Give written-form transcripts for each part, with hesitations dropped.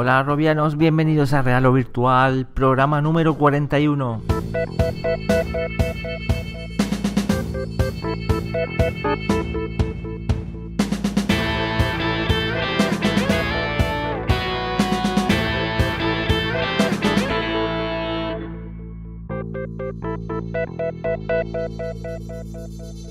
Hola robianos, bienvenidos a Real o Virtual, programa número 41.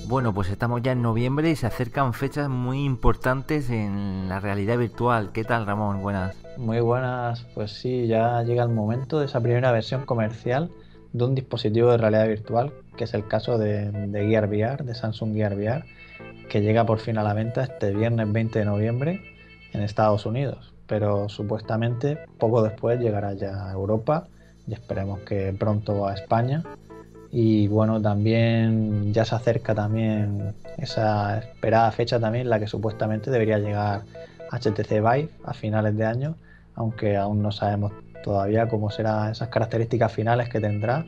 Bueno, pues estamos ya en noviembre y se acercan fechas muy importantes en la realidad virtual. ¿Qué tal, Ramón? Buenas. Muy buenas. Pues sí, ya llega el momento de esa primera versión comercial de un dispositivo de realidad virtual, que es el caso de Gear VR, de Samsung Gear VR, que llega por fin a la venta este viernes 20 de noviembre en Estados Unidos. Pero supuestamente poco después llegará ya a Europa y esperemos que pronto a España. Y bueno, también ya se acerca también esa esperada fecha también en la que supuestamente debería llegar HTC Vive a finales de año, aunque aún no sabemos todavía cómo serán esas características finales que tendrá.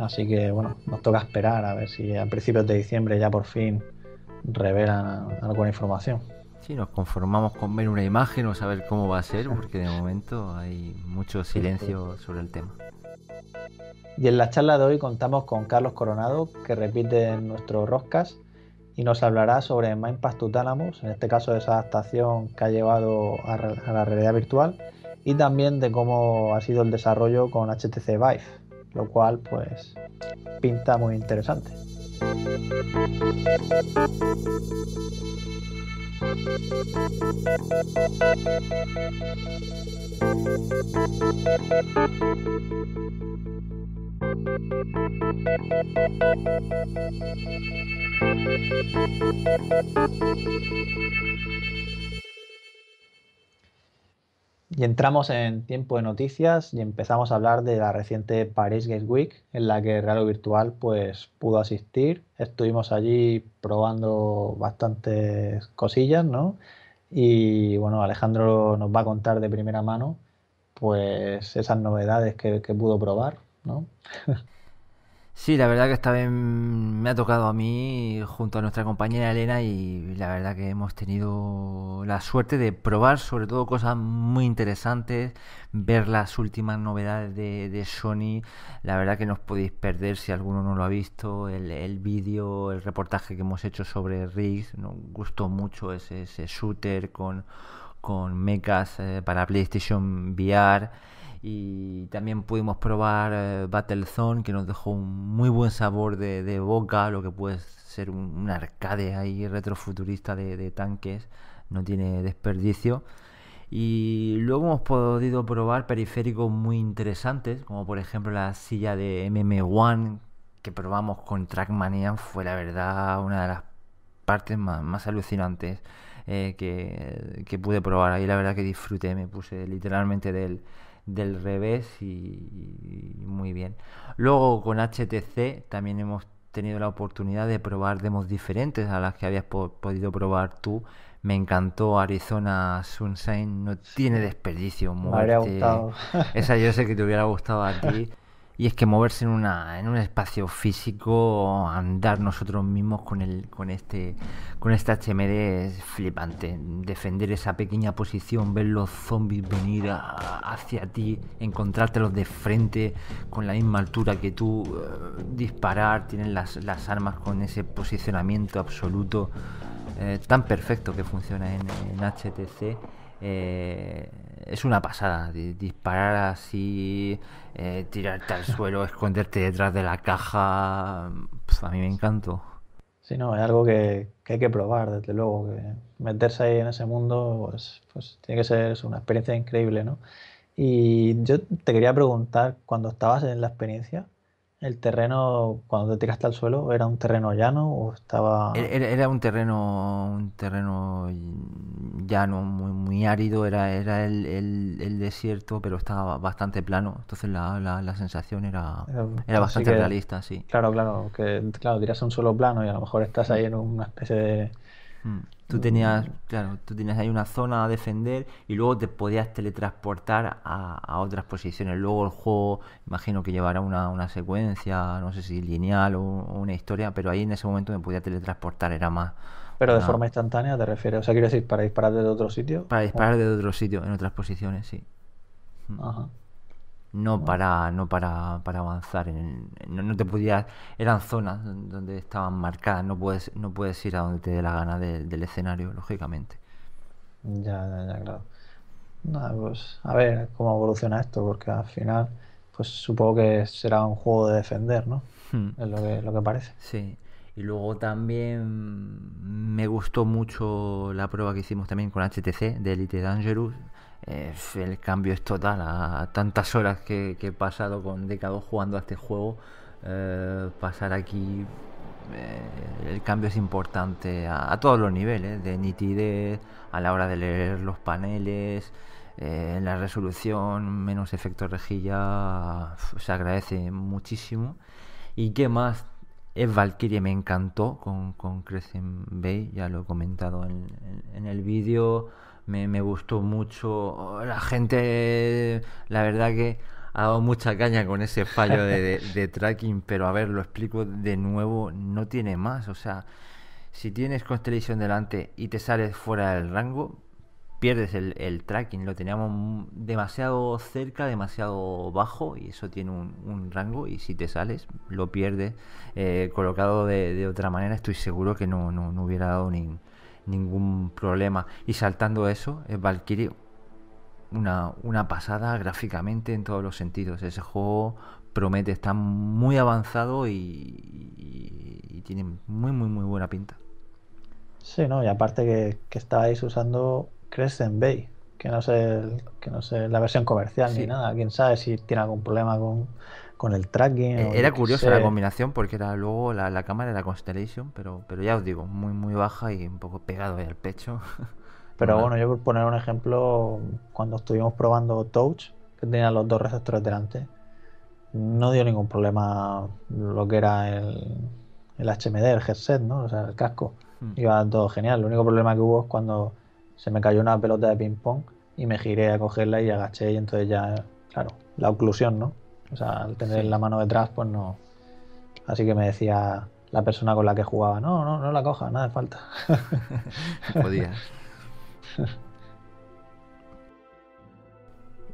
Así que bueno, nos toca esperar a ver si a principios de diciembre ya por fin revelan alguna información. Sí, nos conformamos con ver una imagen o saber cómo va a ser, porque de momento hay mucho silencio sobre el tema. Y en la charla de hoy contamos con Carlos Coronado, que repite nuestro Roscast y nos hablará sobre MIND: Path to Thalamus, en este caso de esa adaptación que ha llevado a la realidad virtual, y también de cómo ha sido el desarrollo con HTC Vive, lo cual pues pinta muy interesante. Y entramos en tiempo de noticias y empezamos a hablar de la reciente Paris Games Week, en la que Real o Virtual pues pudo asistir. Estuvimos allí probando bastantes cosillas, ¿no? Y bueno, Alejandro nos va a contar de primera mano pues esas novedades que pudo probar, ¿no? Sí, la verdad que esta vez me ha tocado a mí junto a nuestra compañera Elena, y la verdad que hemos tenido la suerte de probar sobre todo cosas muy interesantes, ver las últimas novedades de Sony. La verdad que no os podéis perder, si alguno no lo ha visto, el vídeo, el reportaje que hemos hecho sobre Rigs. Nos gustó mucho ese shooter con mechas para PlayStation VR. Y también pudimos probar Battlezone, que nos dejó un muy buen sabor de boca, lo que puede ser un arcade ahí retrofuturista de tanques, no tiene desperdicio. Y luego hemos podido probar periféricos muy interesantes, como por ejemplo la silla de MM One, que probamos con Trackmanian. Fue la verdad una de las partes más alucinantes que pude probar. Ahí la verdad que disfruté, me puse literalmente del revés y muy bien. Luego con HTC también hemos tenido la oportunidad de probar demos diferentes a las que habías podido probar tú. Me encantó Arizona Sunshine, no tiene desperdicio, muerte. Me habría gustado. Esa yo sé que te hubiera gustado a ti. Y es que moverse en un espacio físico, andar nosotros mismos con este HMD es flipante. Defender esa pequeña posición, ver los zombies venir hacia ti, encontrártelos de frente con la misma altura que tú, disparar, tienen las armas con ese posicionamiento absoluto tan perfecto que funciona en HTC. Es una pasada, disparar así, tirarte al suelo, esconderte detrás de la caja. Pff, a mí me encantó. Sí, no, es algo que hay que probar, desde luego, que meterse ahí en ese mundo pues tiene que ser una experiencia increíble, ¿no? Y yo te quería preguntar, cuando estabas en la experiencia, ¿el terreno, cuando te tiraste al suelo, era un terreno llano o estaba...? Era un terreno llano, muy, muy árido, era el desierto, pero estaba bastante plano. Entonces la sensación era bastante realista, sí. Claro, tiras a un suelo plano y a lo mejor estás ahí en una especie de... Tú tenías, claro, tú tenías ahí una zona a defender y luego te podías teletransportar a otras posiciones. Luego el juego, imagino que llevará una secuencia, no sé si lineal o una historia, pero ahí en ese momento me podía teletransportar, era más... Pero de forma instantánea te refieres, o sea, quiero decir, para disparar desde otro sitio. Para disparar desde otro sitio, en otras posiciones, sí. Ajá. No, para avanzar en, no te podías, eran zonas donde estaban marcadas, no puedes ir a donde te dé la gana del escenario, lógicamente. Ya, claro. No, pues a ver cómo evoluciona esto, porque al final pues supongo que será un juego de defender, ¿no? Es lo que parece. Sí. Y luego también me gustó mucho la prueba que hicimos también con HTC de Elite Dangerous. El cambio es total a tantas horas que he pasado con DK2 jugando a este juego. Pasar aquí, el cambio es importante a todos los niveles, de nitidez, a la hora de leer los paneles, la resolución, menos efecto rejilla, se agradece muchísimo. ¿Y qué más? Es Valkyrie, me encantó con Crescent Bay, ya lo he comentado en el vídeo. Me gustó mucho. La gente, la verdad que ha dado mucha caña con ese fallo de tracking, pero a ver, lo explico de nuevo, no tiene más. O sea, si tienes Constellation delante y te sales fuera del rango, pierdes el tracking. Lo teníamos demasiado cerca, demasiado bajo, y eso tiene un rango, y si te sales lo pierdes. Colocado de otra manera, estoy seguro que no hubiera dado ningún problema. Y saltando eso, es Valkyrie una pasada gráficamente en todos los sentidos. Ese juego promete, está muy avanzado y tiene muy buena pinta. Sí, no, y aparte que estáis usando Crescent Bay, que no sé la versión comercial, sí, ni nada. Quién sabe si tiene algún problema con el tracking. Era curiosa la combinación, porque era luego la cámara era Constellation, pero ya os digo, muy baja y un poco pegado ahí al pecho. Pero bueno, yo por poner un ejemplo, cuando estuvimos probando Touch, que tenía los dos receptores delante, no dio ningún problema lo que era el HMD, el headset, ¿no? O sea, el casco. Iba todo genial. El único problema que hubo es cuando se me cayó una pelota de ping-pong y me giré a cogerla y agaché, y entonces ya, claro, la oclusión, ¿no? O sea, al tener la mano detrás, pues no. Así que me decía la persona con la que jugaba, no la coja, nada de falta. Podías.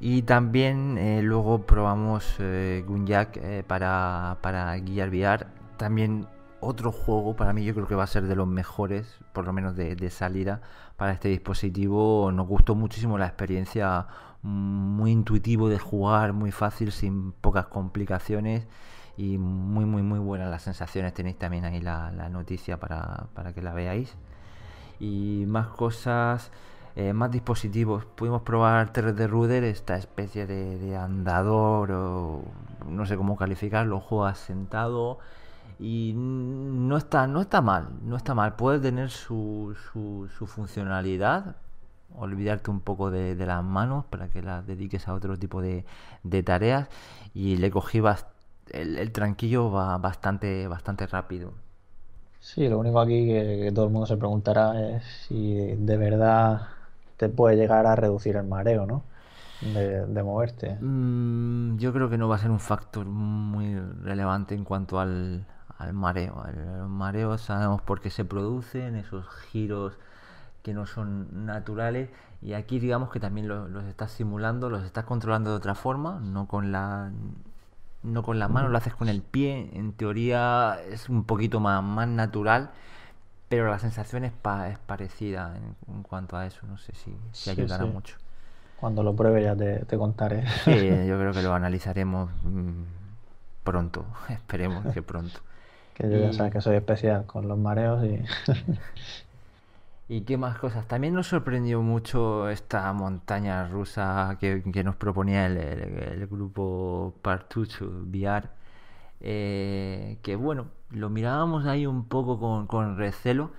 Y también luego probamos Gunjack para Gear VR. También otro juego, para mí yo creo que va a ser de los mejores, por lo menos de salida, para este dispositivo. Nos gustó muchísimo la experiencia, muy intuitivo de jugar, muy fácil, sin pocas complicaciones, y muy buenas las sensaciones. Tenéis también ahí la noticia para que la veáis. Y más cosas, más dispositivos. Pudimos probar 3DRudder, esta especie de andador, o no sé cómo calificarlo, juegas sentado. Y no está mal, puede tener su funcionalidad, olvidarte un poco de las manos para que las dediques a otro tipo de tareas, y le cogí el tranquillo va bastante rápido. Sí, lo único aquí que todo el mundo se preguntará es si de verdad te puede llegar a reducir el mareo, ¿no? De moverte. Yo creo que no va a ser un factor muy relevante en cuanto al mareo. El mareo sabemos por qué se producen, esos giros que no son naturales, y aquí digamos que también los estás simulando, los estás controlando de otra forma, no con la mano, lo haces con el pie. En teoría es un poquito más natural, pero la sensación es parecida en cuanto a eso. No sé si ayudará mucho. Cuando lo pruebe ya te contaré. Sí, yo creo que lo analizaremos pronto, esperemos que pronto. Que yo ya sabes que soy especial con los mareos y... ¿Y qué más cosas? También nos sorprendió mucho esta montaña rusa que nos proponía el grupo Partucho VR. Que bueno, lo mirábamos ahí un poco con recelo,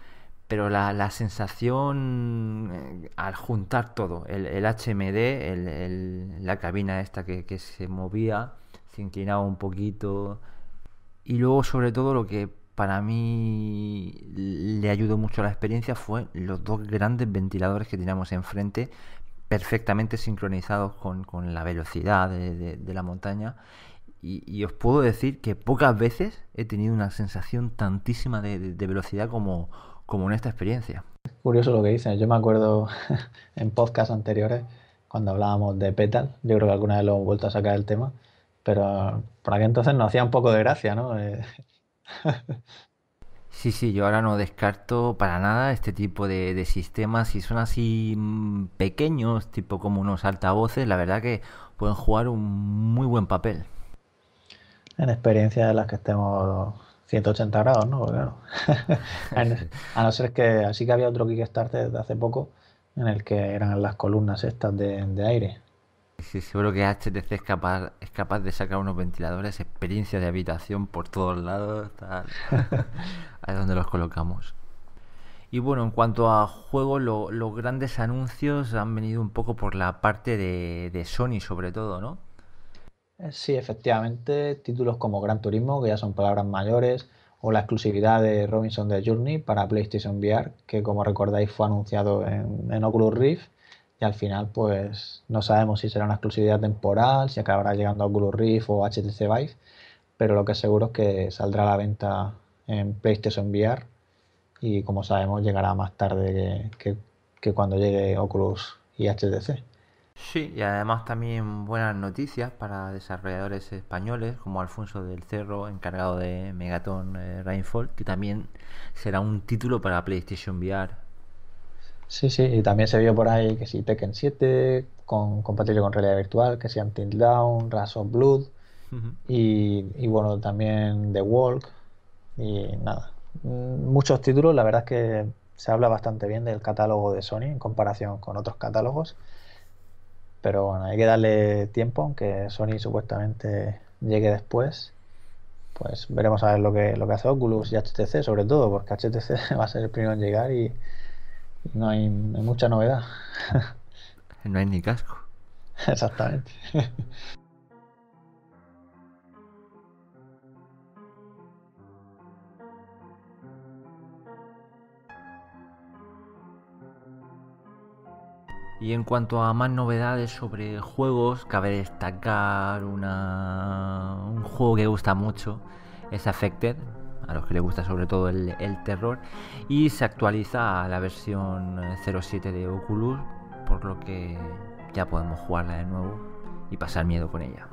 pero la sensación al juntar todo, el HMD, la cabina esta que se movía, se inclinaba un poquito, y luego sobre todo lo que para mí le ayudó mucho a la experiencia fue los dos grandes ventiladores que teníamos enfrente, perfectamente sincronizados con la velocidad de la montaña. Y os puedo decir que pocas veces he tenido una sensación tantísima de velocidad como en esta experiencia. Es curioso lo que dicen. Yo me acuerdo en podcasts anteriores, cuando hablábamos de Petal, yo creo que alguna vez lo he vuelto a sacar el tema, pero por aquel entonces nos hacía un poco de gracia, ¿no? Sí, yo ahora no descarto para nada este tipo de sistemas. Si son así pequeños, tipo como unos altavoces, la verdad que pueden jugar un muy buen papel. En experiencias en las que estemos 180 grados, ¿no? Porque, claro. A no ser que... Así que había otro Kickstarter de hace poco en el que eran las columnas estas de aire. Sí, seguro que HTC es capaz de sacar unos ventiladores, experiencias de habitación por todos lados, tal. Ahí es donde los colocamos. Y bueno, en cuanto a juegos, los grandes anuncios han venido un poco por la parte de Sony sobre todo, ¿no? Sí, efectivamente, títulos como Gran Turismo, que ya son palabras mayores, o la exclusividad de Robinson de Journey para PlayStation VR, que como recordáis fue anunciado en Oculus Rift, y al final pues no sabemos si será una exclusividad temporal, si acabará llegando a Oculus Rift o HTC Vive, pero lo que es seguro es que saldrá a la venta en PlayStation VR y como sabemos llegará más tarde que cuando llegue Oculus y HTC. Sí, y además también buenas noticias para desarrolladores españoles como Alfonso del Cerro, encargado de Megaton Rainfall, que también será un título para PlayStation VR. Sí, y también se vio por ahí que si Tekken 7, compatible con realidad virtual, que si Until Dawn, Rush of Blood, y bueno, también The Walk, y nada. Muchos títulos, la verdad es que se habla bastante bien del catálogo de Sony en comparación con otros catálogos. Pero bueno, hay que darle tiempo, aunque Sony supuestamente llegue después. Pues veremos a ver lo que hace Oculus y HTC, sobre todo, porque HTC va a ser el primero en llegar y no hay mucha novedad. No hay ni casco. Exactamente. Y en cuanto a más novedades sobre juegos, cabe destacar un juego que gusta mucho, es Affected, a los que les gusta sobre todo el terror, y se actualiza a la versión 0.7 de Oculus, por lo que ya podemos jugarla de nuevo y pasar miedo con ella.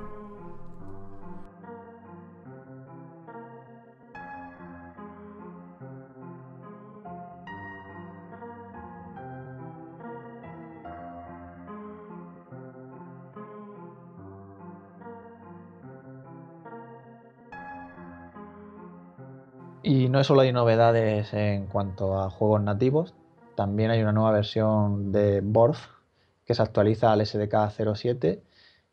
Y no solo hay novedades en cuanto a juegos nativos, también hay una nueva versión de Vorpx que se actualiza al SDK 07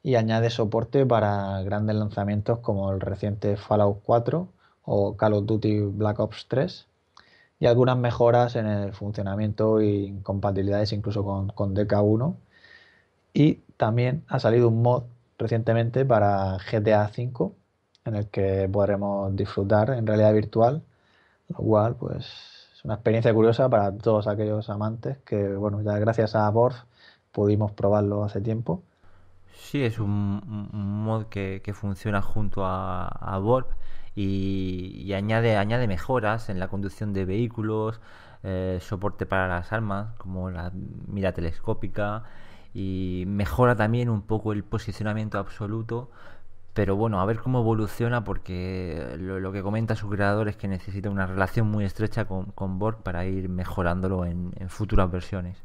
y añade soporte para grandes lanzamientos como el reciente Fallout 4 o Call of Duty Black Ops 3 y algunas mejoras en el funcionamiento y compatibilidades incluso con DK1. Y también ha salido un mod recientemente para GTA V, en el que podremos disfrutar en realidad virtual, lo cual pues es una experiencia curiosa para todos aquellos amantes que, bueno, ya gracias a Vorpx pudimos probarlo hace tiempo. Sí, es un mod que funciona junto a Vorpx y añade mejoras en la conducción de vehículos, soporte para las armas como la mira telescópica y mejora también un poco el posicionamiento absoluto. Pero bueno, a ver cómo evoluciona, porque lo que comenta su creador es que necesita una relación muy estrecha con Vorpx para ir mejorándolo en futuras versiones.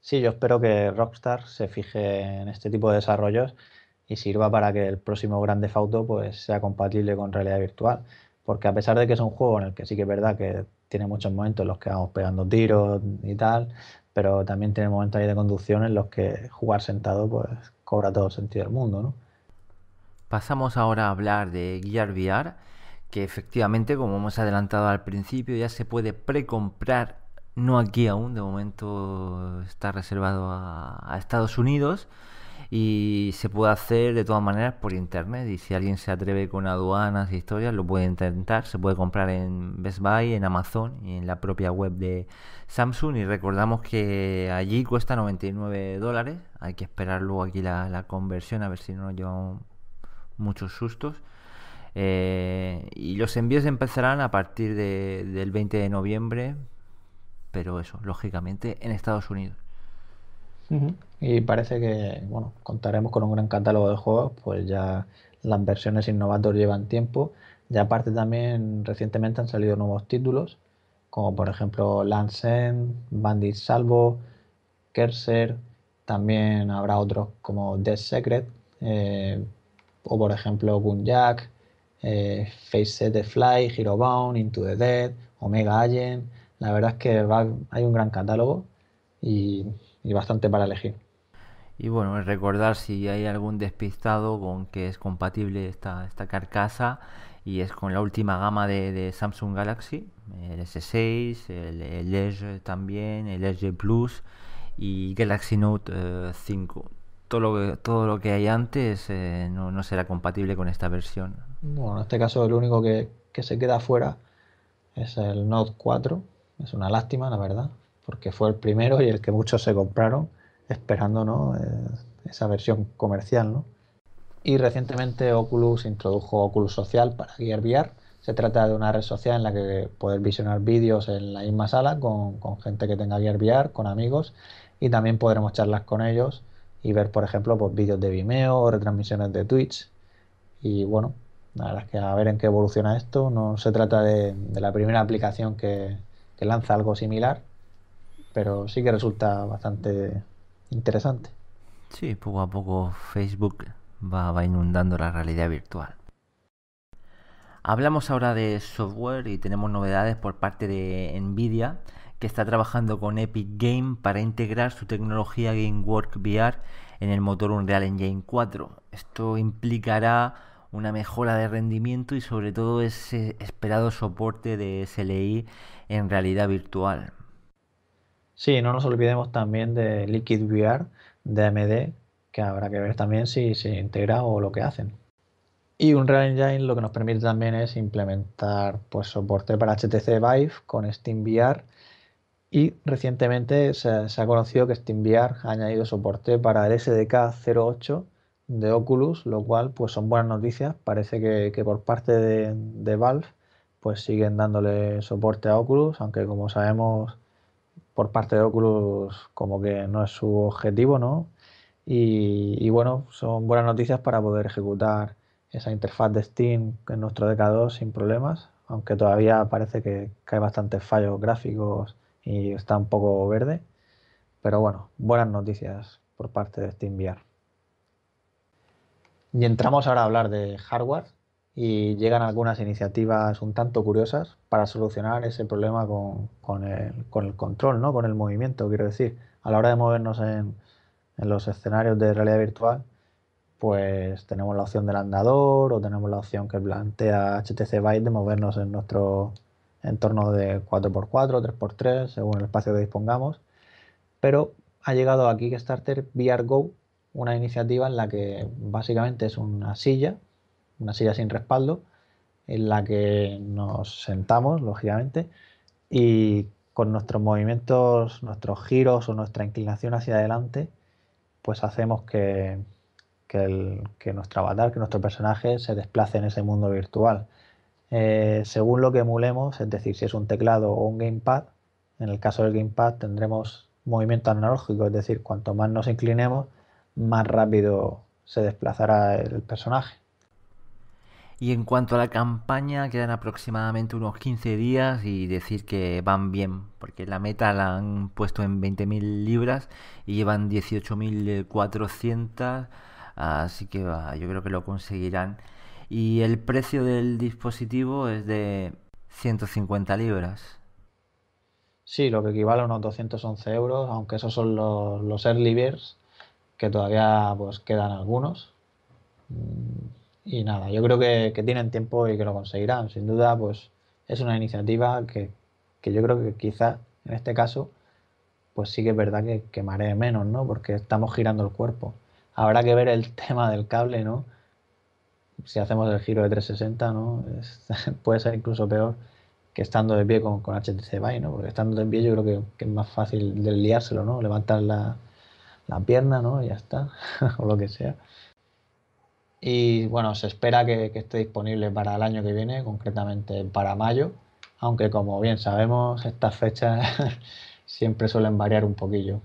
Sí, yo espero que Rockstar se fije en este tipo de desarrollos y sirva para que el próximo Grand Theft Auto pues, sea compatible con realidad virtual. Porque a pesar de que es un juego en el que sí que es verdad que tiene muchos momentos en los que vamos pegando tiros y tal, pero también tiene momentos ahí de conducción en los que jugar sentado pues cobra todo el sentido del mundo, ¿no? Pasamos ahora a hablar de Gear VR, que efectivamente, como hemos adelantado al principio, ya se puede precomprar, no aquí aún, de momento está reservado a Estados Unidos, y se puede hacer de todas maneras por internet, y si alguien se atreve con aduanas y historias lo puede intentar. Se puede comprar en Best Buy, en Amazon y en la propia web de Samsung, y recordamos que allí cuesta $99, hay que esperar luego aquí la conversión, a ver si no nos llevamos muchos sustos. Y los envíos empezarán a partir del 20 de noviembre, pero eso, lógicamente, en Estados Unidos. Y parece que, bueno, contaremos con un gran catálogo de juegos, pues ya las versiones innovator llevan tiempo, y aparte también recientemente han salido nuevos títulos, como por ejemplo Land's End, Bandit Salvo, Kerser, también habrá otros como Death Secret, o por ejemplo Gunjack, Fate Set The Fly, Hero Bound, Into the Dead, Omega Alien. La verdad es que hay un gran catálogo y bastante para elegir. Y bueno, recordar si hay algún despistado con que es compatible esta carcasa, y es con la última gama de Samsung Galaxy, el S6, el Edge también, el Edge Plus y Galaxy Note 5. Todo lo que hay antes no será compatible con esta versión. Bueno, en este caso el único que se queda fuera es el Note 4. Es una lástima, la verdad, porque fue el primero y el que muchos se compraron esperando, ¿no?, esa versión comercial, ¿no? Y recientemente Oculus introdujo Oculus Social para Gear VR. Se trata de una red social en la que poder visionar vídeos en la misma sala con gente que tenga Gear VR, con amigos, y también podremos charlar con ellos y ver, por ejemplo, pues, vídeos de Vimeo o retransmisiones de Twitch. Y bueno, la verdad es que a ver en qué evoluciona esto. No se trata de la primera aplicación que lanza algo similar, pero sí que resulta bastante interesante. Sí, poco a poco Facebook va inundando la realidad virtual. Hablamos ahora de software y tenemos novedades por parte de Nvidia, que está trabajando con Epic Games para integrar su tecnología GameWorks VR en el motor Unreal Engine 4. Esto implicará una mejora de rendimiento y sobre todo ese esperado soporte de SLI en realidad virtual. Sí, no nos olvidemos también de Liquid VR de AMD, que habrá que ver también si se integra o lo que hacen. Y Unreal Engine lo que nos permite también es implementar, pues, soporte para HTC Vive con SteamVR, y recientemente se ha conocido que SteamVR ha añadido soporte para el SDK 08 de Oculus, lo cual, pues, son buenas noticias. Parece que por parte de Valve, pues, siguen dándole soporte a Oculus, aunque como sabemos por parte de Oculus como que no es su objetivo, ¿no? Y bueno, son buenas noticias para poder ejecutar esa interfaz de Steam en nuestro DK2 sin problemas, aunque todavía parece que hay bastantes fallos gráficos y está un poco verde, pero bueno, buenas noticias por parte de SteamVR. Y entramos ahora a hablar de hardware, y llegan algunas iniciativas un tanto curiosas para solucionar ese problema con el control, ¿no?, con el movimiento, quiero decir. A la hora de movernos en los escenarios de realidad virtual, pues tenemos la opción del andador, o tenemos la opción que plantea HTC Vive de movernos en nuestro entorno de 4x4, 3x3, según el espacio que dispongamos. Pero ha llegado aquí Kickstarter VR Go, una iniciativa en la que básicamente es una silla sin respaldo en la que nos sentamos, lógicamente, y con nuestros movimientos, nuestros giros o nuestra inclinación hacia adelante, pues hacemos que nuestro avatar, que nuestro personaje se desplace en ese mundo virtual. Según lo que emulemos, es decir, si es un teclado o un gamepad, en el caso del gamepad tendremos movimiento analógico, es decir, cuanto más nos inclinemos, más rápido se desplazará el personaje. Y en cuanto a la campaña, quedan aproximadamente unos 15 días y decir que van bien, porque la meta la han puesto en 20.000 libras y llevan 18.400, así que yo creo que lo conseguirán. Y el precio del dispositivo es de 150 libras. Sí, lo que equivale a unos 211 €, aunque esos son los early birds, que todavía, pues, quedan algunos. Y nada, yo creo que tienen tiempo y que lo conseguirán. Sin duda, pues es una iniciativa que yo creo que quizás en este caso, pues sí que es verdad que maree menos, ¿no? Porque estamos girando el cuerpo. Habrá que ver el tema del cable, ¿no? Si hacemos el giro de 360, ¿no? Puede ser incluso peor que estando de pie con HTC Vive, ¿no? Porque estando de pie yo creo que es más fácil desliárselo, ¿no? Levantar la pierna, ¿no? Y ya está, o lo que sea. Y bueno, se espera que esté disponible para el año que viene, concretamente para mayo, aunque como bien sabemos, estas fechas siempre suelen variar un poquillo.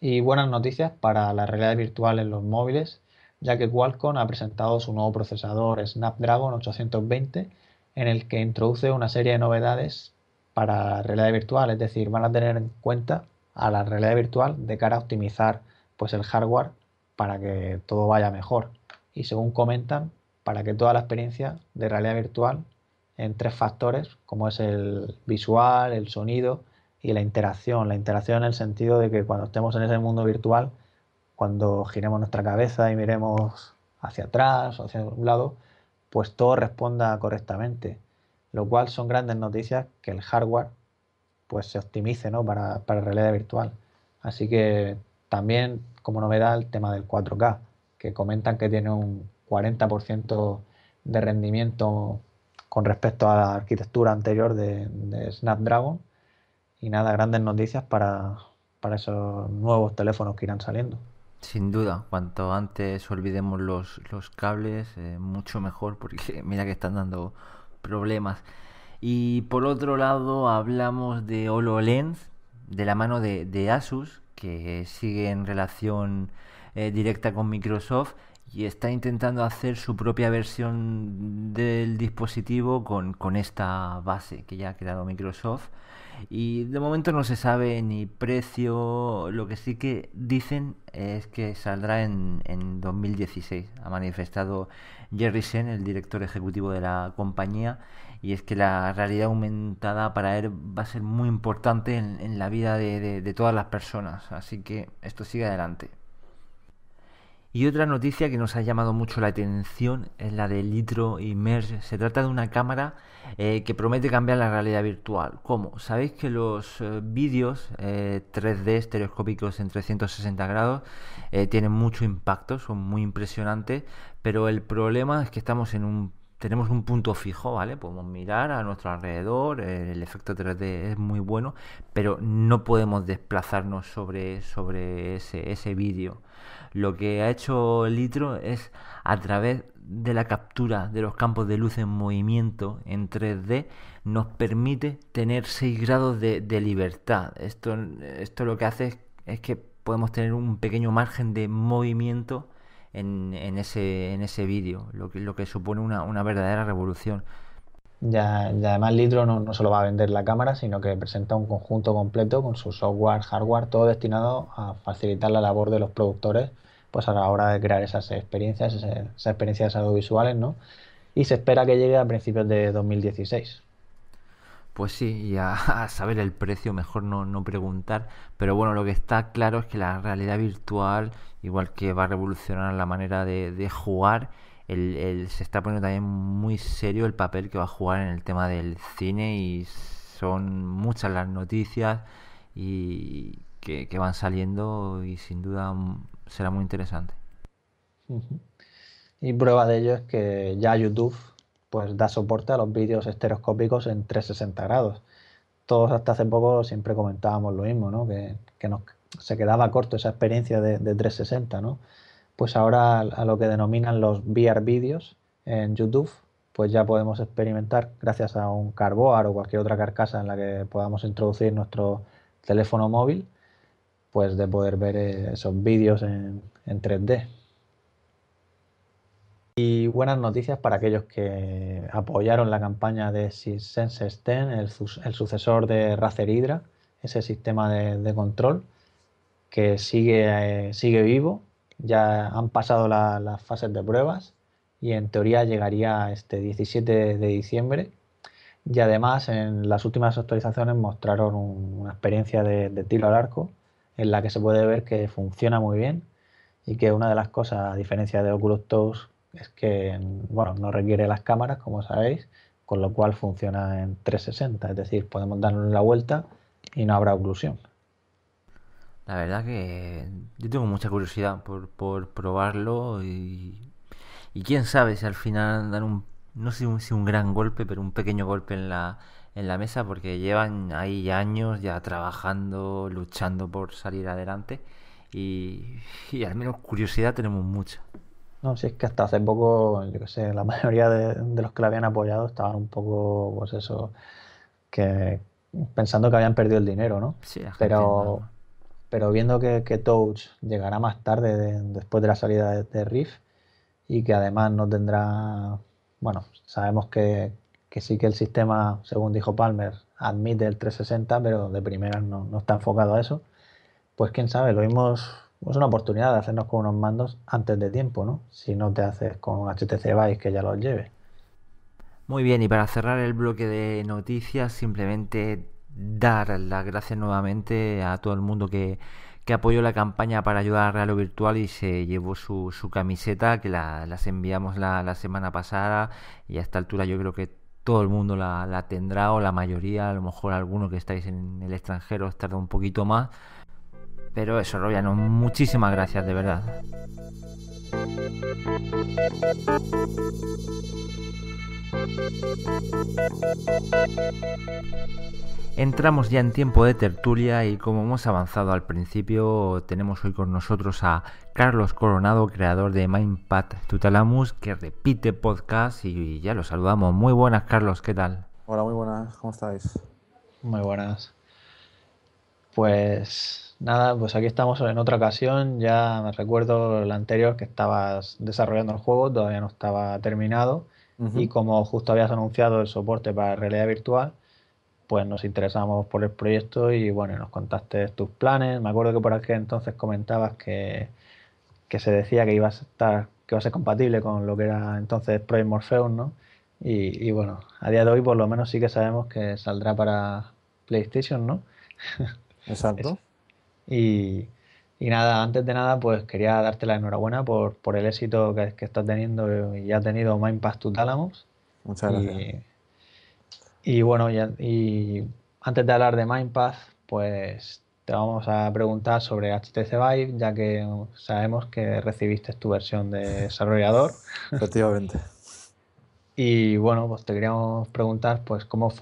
Y buenas noticias para la realidad virtual en los móviles, ya que Qualcomm ha presentado su nuevo procesador Snapdragon 820, en el que introduce una serie de novedades para la realidad virtual, es decir, van a tener en cuenta a la realidad virtual de cara a optimizar pues el hardware para que todo vaya mejor y, según comentan, para que toda la experiencia de realidad virtual en tres factores como es el visual, el sonido y la interacción en el sentido de que cuando estemos en ese mundo virtual, cuando giremos nuestra cabeza y miremos hacia atrás o hacia un lado, pues todo responda correctamente, lo cual son grandes noticias que el hardware pues se optimice, ¿no? para realidad virtual. Así que también como novedad el tema del 4K, que comentan que tiene un 40% de rendimiento con respecto a la arquitectura anterior de Snapdragon. Y nada, grandes noticias para esos nuevos teléfonos que irán saliendo. Sin duda, cuanto antes olvidemos los cables, mucho mejor, porque mira que están dando problemas. Y por otro lado hablamos de HoloLens, de la mano de Asus, que sigue en relación directa con Microsoft y está intentando hacer su propia versión del dispositivo con esta base que ya ha creado Microsoft. Y de momento no se sabe ni precio, lo que sí que dicen es que saldrá en 2016, ha manifestado Jerry Shen, el director ejecutivo de la compañía, y es que la realidad aumentada para él va a ser muy importante en la vida de todas las personas, así que esto sigue adelante. Y otra noticia que nos ha llamado mucho la atención es la de Lytro Immerge. Se trata de una cámara que promete cambiar la realidad virtual. ¿Cómo? Sabéis que los vídeos 3D estereoscópicos en 360 grados tienen mucho impacto, son muy impresionantes, pero el problema es que estamos tenemos un punto fijo, ¿vale? Podemos mirar a nuestro alrededor, el efecto 3D es muy bueno, pero no podemos desplazarnos sobre ese vídeo. Lo que ha hecho Lytro es, a través de la captura de los campos de luz en movimiento en 3D, nos permite tener 6 grados de libertad. Esto lo que hace es que podemos tener un pequeño margen de movimiento en ese vídeo, lo que supone una verdadera revolución. Y además Lytro no solo va a vender la cámara, sino que presenta un conjunto completo con su software, hardware, todo destinado a facilitar la labor de los productores pues a la hora de crear esas experiencias audiovisuales, ¿no? Y se espera que llegue a principios de 2016. Pues sí, y a saber el precio mejor no preguntar, pero bueno, lo que está claro es que la realidad virtual, igual que va a revolucionar la manera de jugar, se está poniendo también muy serio el papel que va a jugar en el tema del cine, y son muchas las noticias y que van saliendo y sin duda será muy interesante. Y prueba de ello es que ya YouTube pues da soporte a los vídeos estereoscópicos en 360 grados. Todos hasta hace poco siempre comentábamos lo mismo, ¿no? Que se quedaba corto esa experiencia de 360, ¿no? Pues ahora a lo que denominan los VR vídeos en YouTube, pues ya podemos experimentar gracias a un cardboard o cualquier otra carcasa en la que podamos introducir nuestro teléfono móvil, pues de poder ver esos vídeos en 3D. Y buenas noticias para aquellos que apoyaron la campaña de Sense 10, el sucesor de Razer Hydra, ese sistema de control que sigue vivo. Ya han pasado las fases de pruebas y en teoría llegaría este 17 de diciembre. Y además en las últimas actualizaciones mostraron una experiencia de tiro al arco en la que se puede ver que funciona muy bien y que una de las cosas, a diferencia de Oculus Toast, es que bueno, no requiere las cámaras, como sabéis, con lo cual funciona en 360, es decir, podemos darnos la vuelta y no habrá oclusión. La verdad que yo tengo mucha curiosidad por probarlo y quién sabe si al final dan un, no sé si un gran golpe, pero un pequeño golpe en la mesa, porque llevan ahí ya años ya trabajando, luchando por salir adelante y al menos curiosidad tenemos mucha. No, si es que hasta hace poco, yo que sé, la mayoría de los que la habían apoyado estaban un poco, pues eso, que pensando que habían perdido el dinero, ¿no? Sí, pero viendo que Touch llegará más tarde después de la salida de Rift y que además no tendrá, bueno, sabemos que sí que el sistema, según dijo Palmer, admite el 360, pero de primera no está enfocado a eso, pues quién sabe, lo vimos. Es una oportunidad de hacernos con unos mandos antes de tiempo, ¿no? Si no te haces con un HTC Vive que ya los lleve. Muy bien, y para cerrar el bloque de noticias, simplemente dar las gracias nuevamente a todo el mundo que apoyó la campaña para ayudar a lo virtual y se llevó su camiseta, que las enviamos la semana pasada, y a esta altura yo creo que todo el mundo la tendrá, o la mayoría, a lo mejor alguno que estáis en el extranjero os tarda un poquito más. Pero eso, Robiano, muchísimas gracias, de verdad. Entramos ya en tiempo de tertulia y, como hemos avanzado al principio, tenemos hoy con nosotros a Carlos Coronado, creador de MIND: Path to Thalamus, que repite podcast y ya lo saludamos. Muy buenas, Carlos, ¿qué tal? Hola, muy buenas, ¿cómo estáis? Muy buenas. Pues nada, pues aquí estamos en otra ocasión. Ya me recuerdo la anterior, que estabas desarrollando el juego, todavía no estaba terminado. Y como justo habías anunciado el soporte para realidad virtual, pues nos interesamos por el proyecto y bueno, nos contaste tus planes. Me acuerdo que por aquel entonces comentabas que se decía que iba a ser compatible con lo que era entonces Project Morpheus, ¿no? Y bueno, a día de hoy por lo menos sí que sabemos que saldrá para PlayStation, ¿no? Exacto. Y nada, antes de nada, pues quería darte la enhorabuena por el éxito que estás teniendo y ha tenido MIND: Path to Thalamus. Muchas gracias. Y bueno, y antes de hablar de MIND: Path, pues te vamos a preguntar sobre HTC Vive, ya que sabemos que recibiste tu versión de desarrollador. Efectivamente. Y bueno, pues te queríamos preguntar, pues, ¿cuándo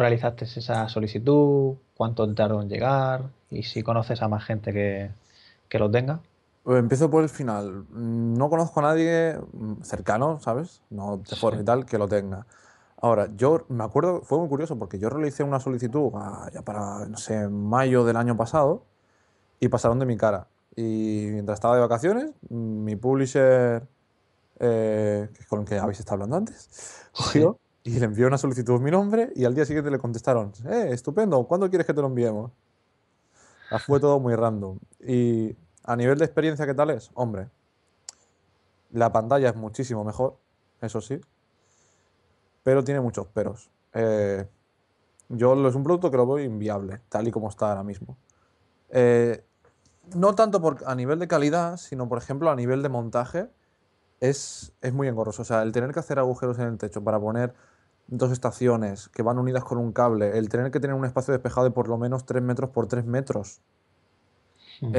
realizaste esa solicitud? ¿Cuánto tardó en llegar? ¿Y si conoces a más gente que lo tenga? Pues empiezo por el final. No conozco a nadie cercano, ¿sabes? No de forma y tal, que lo tenga. Ahora, yo me acuerdo, fue muy curioso, porque yo realicé una solicitud ya para, no sé, mayo del año pasado, y pasaron de mi cara. Y mientras estaba de vacaciones, mi publisher, que es con el que habéis estado hablando antes, cogió... Sí. Y le envió una solicitud en mi nombre y al día siguiente le contestaron: estupendo, ¿cuándo quieres que te lo enviemos? Fue todo muy random. Y a nivel de experiencia, ¿qué tal es? Hombre, la pantalla es muchísimo mejor, eso sí, pero tiene muchos peros. Yo es un producto que lo veo inviable, tal y como está ahora mismo. No tanto a nivel de calidad, sino, por ejemplo, a nivel de montaje. Es muy engorroso. O sea, el tener que hacer agujeros en el techo para poner dos estaciones que van unidas con un cable, el tener que tener un espacio despejado de por lo menos 3 metros por 3 metros y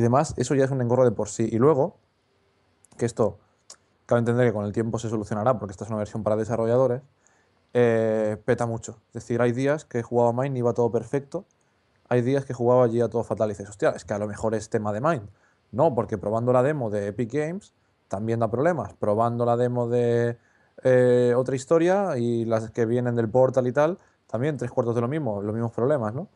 demás, eso ya es un engorro de por sí. Y luego, que esto cabe entender que con el tiempo se solucionará, porque esta es una versión para desarrolladores, peta mucho. Es decir, hay días que jugaba Mind y iba todo perfecto, hay días que jugaba allí a todo fatal y dices, hostia, es que a lo mejor es tema de Mind. No, porque probando la demo de Epic Games también da problemas. Probando la demo de otra historia y las que vienen del Portal y tal, también 3/4 de lo mismo, los mismos problemas, ¿no?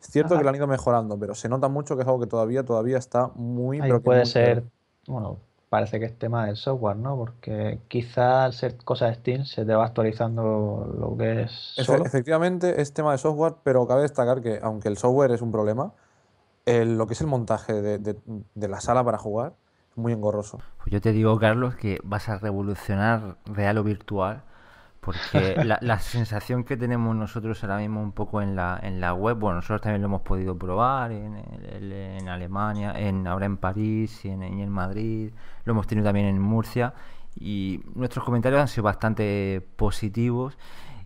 Es cierto que lo han ido mejorando, pero se nota mucho que es algo que todavía está muy... Ahí puede ser... Claro. Bueno, parece que es tema del software, ¿no? Porque quizá al ser cosa de Steam se te va actualizando lo que es solo. Efectivamente, es tema de software, pero cabe destacar que, aunque el software es un problema... lo que es el montaje de la sala para jugar es muy engorroso. Pues yo te digo, Carlos, que vas a revolucionar real o virtual, porque la sensación que tenemos nosotros ahora mismo un poco en la web, bueno, nosotros también lo hemos podido probar en Alemania, ahora en París y en Madrid, lo hemos tenido también en Murcia, y nuestros comentarios han sido bastante positivos.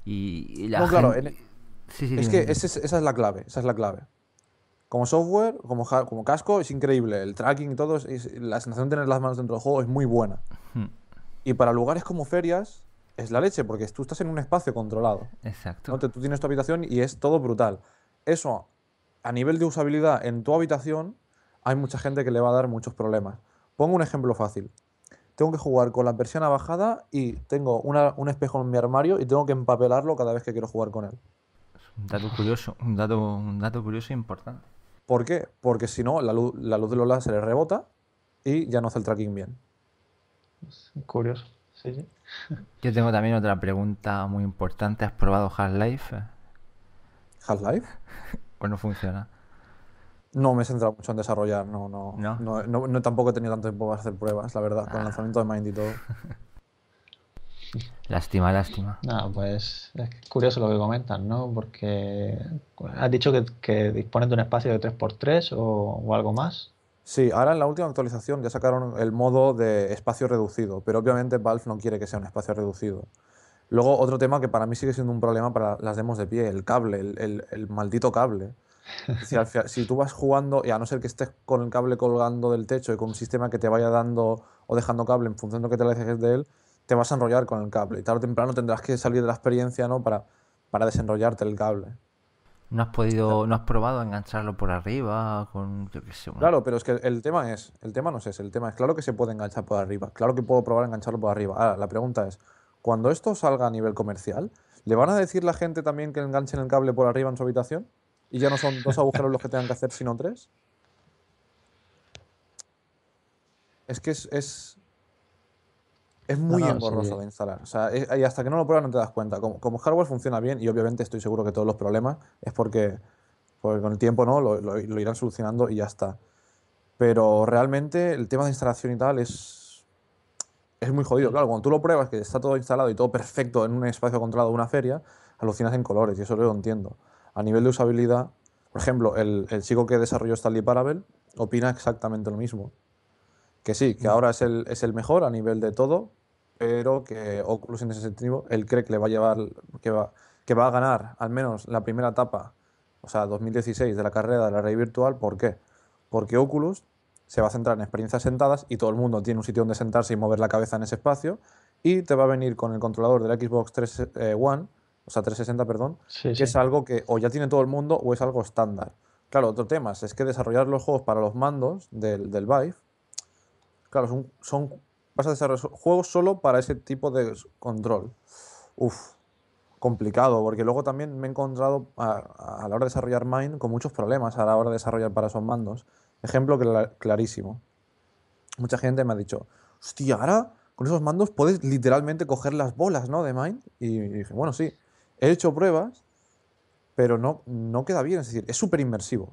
Y la no, gente... claro, Sí, sí, es bien, que bien. Esa es la clave, esa es la clave. Como software, como casco, es increíble. El tracking y todo, la sensación de tener las manos dentro del juego es muy buena. Y para lugares como ferias, es la leche, porque tú estás en un espacio controlado. Exacto. ¿No? Tú tienes tu habitación y es todo brutal. Eso, a nivel de usabilidad en tu habitación, hay mucha gente que le va a dar muchos problemas. Pongo un ejemplo fácil. Tengo que jugar con la persiana bajada y tengo un espejo en mi armario y tengo que empapelarlo cada vez que quiero jugar con él. Un dato curioso, un dato curioso e importante. ¿Por qué? Porque si no, la luz de los láseres rebota y ya no hace el tracking bien. Es curioso, sí, sí. Yo tengo también otra pregunta muy importante. ¿Has probado Half-Life? ¿Half-Life? ¿O no funciona? No me he centrado mucho en desarrollar, no, tampoco he tenido tanto tiempo para hacer pruebas, la verdad, con el lanzamiento de Mind y todo. Lástima, lástima. No, pues es curioso lo que comentan, ¿no? Porque has dicho que dispones de un espacio de 3x3 o algo más. Sí, ahora en la última actualización ya sacaron el modo de espacio reducido, pero obviamente Valve no quiere que sea un espacio reducido. Luego otro tema que para mí sigue siendo un problema para las demos de pie, el cable, el maldito cable. Si tú vas jugando, y a no ser que estés con el cable colgando del techo y con un sistema que te vaya dando o dejando cable en función de lo que te alejes de él, te vas a enrollar con el cable. Y tarde o temprano tendrás que salir de la experiencia, ¿no? para desenrollarte el cable. ¿No has probado engancharlo por arriba con, yo qué sé, Claro, pero es que el tema es, claro que se puede enganchar por arriba, claro que puedo probar engancharlo por arriba. Ahora, la pregunta es, cuando esto salga a nivel comercial, ¿le van a decir la gente también que enganchen el cable por arriba en su habitación? ¿Y ya no son 2 agujeros los que tengan que hacer, sino 3? Es que es muy engorroso de instalar. O sea, y hasta que no lo pruebas no te das cuenta. Como hardware funciona bien, y obviamente estoy seguro que todos los problemas es porque con el tiempo lo irán solucionando y ya está. Pero realmente el tema de instalación y tal es muy jodido. Claro, cuando tú lo pruebas, que está todo instalado y todo perfecto en un espacio controlado de una feria, alucinas en colores, y eso lo entiendo. A nivel de usabilidad, por ejemplo, el chico que desarrolló Stanley Parable opina exactamente lo mismo. Que sí, que ahora es el mejor a nivel de todo, pero que Oculus en ese sentido, él cree que le va a llevar, que va a ganar al menos la primera etapa, o sea, 2016 de la carrera de la realidad virtual. ¿Por qué? Porque Oculus se va a centrar en experiencias sentadas y todo el mundo tiene un sitio donde sentarse y mover la cabeza en ese espacio, y te va a venir con el controlador de la Xbox 360, perdón, sí, que sí. Es algo que o ya tiene todo el mundo o es algo estándar. Claro, otro tema es que desarrollar los juegos para los mandos del Vive, claro, vas a desarrollar juegos solo para ese tipo de control. Uf, complicado, porque luego también me he encontrado a la hora de desarrollar Mind con muchos problemas a la hora de desarrollar para esos mandos. Ejemplo clarísimo. Mucha gente me ha dicho, hostia, ahora con esos mandos puedes literalmente coger las bolas, ¿no?, de Mind. Y dije, bueno, sí. He hecho pruebas, pero no queda bien. Es decir, es súper inmersivo.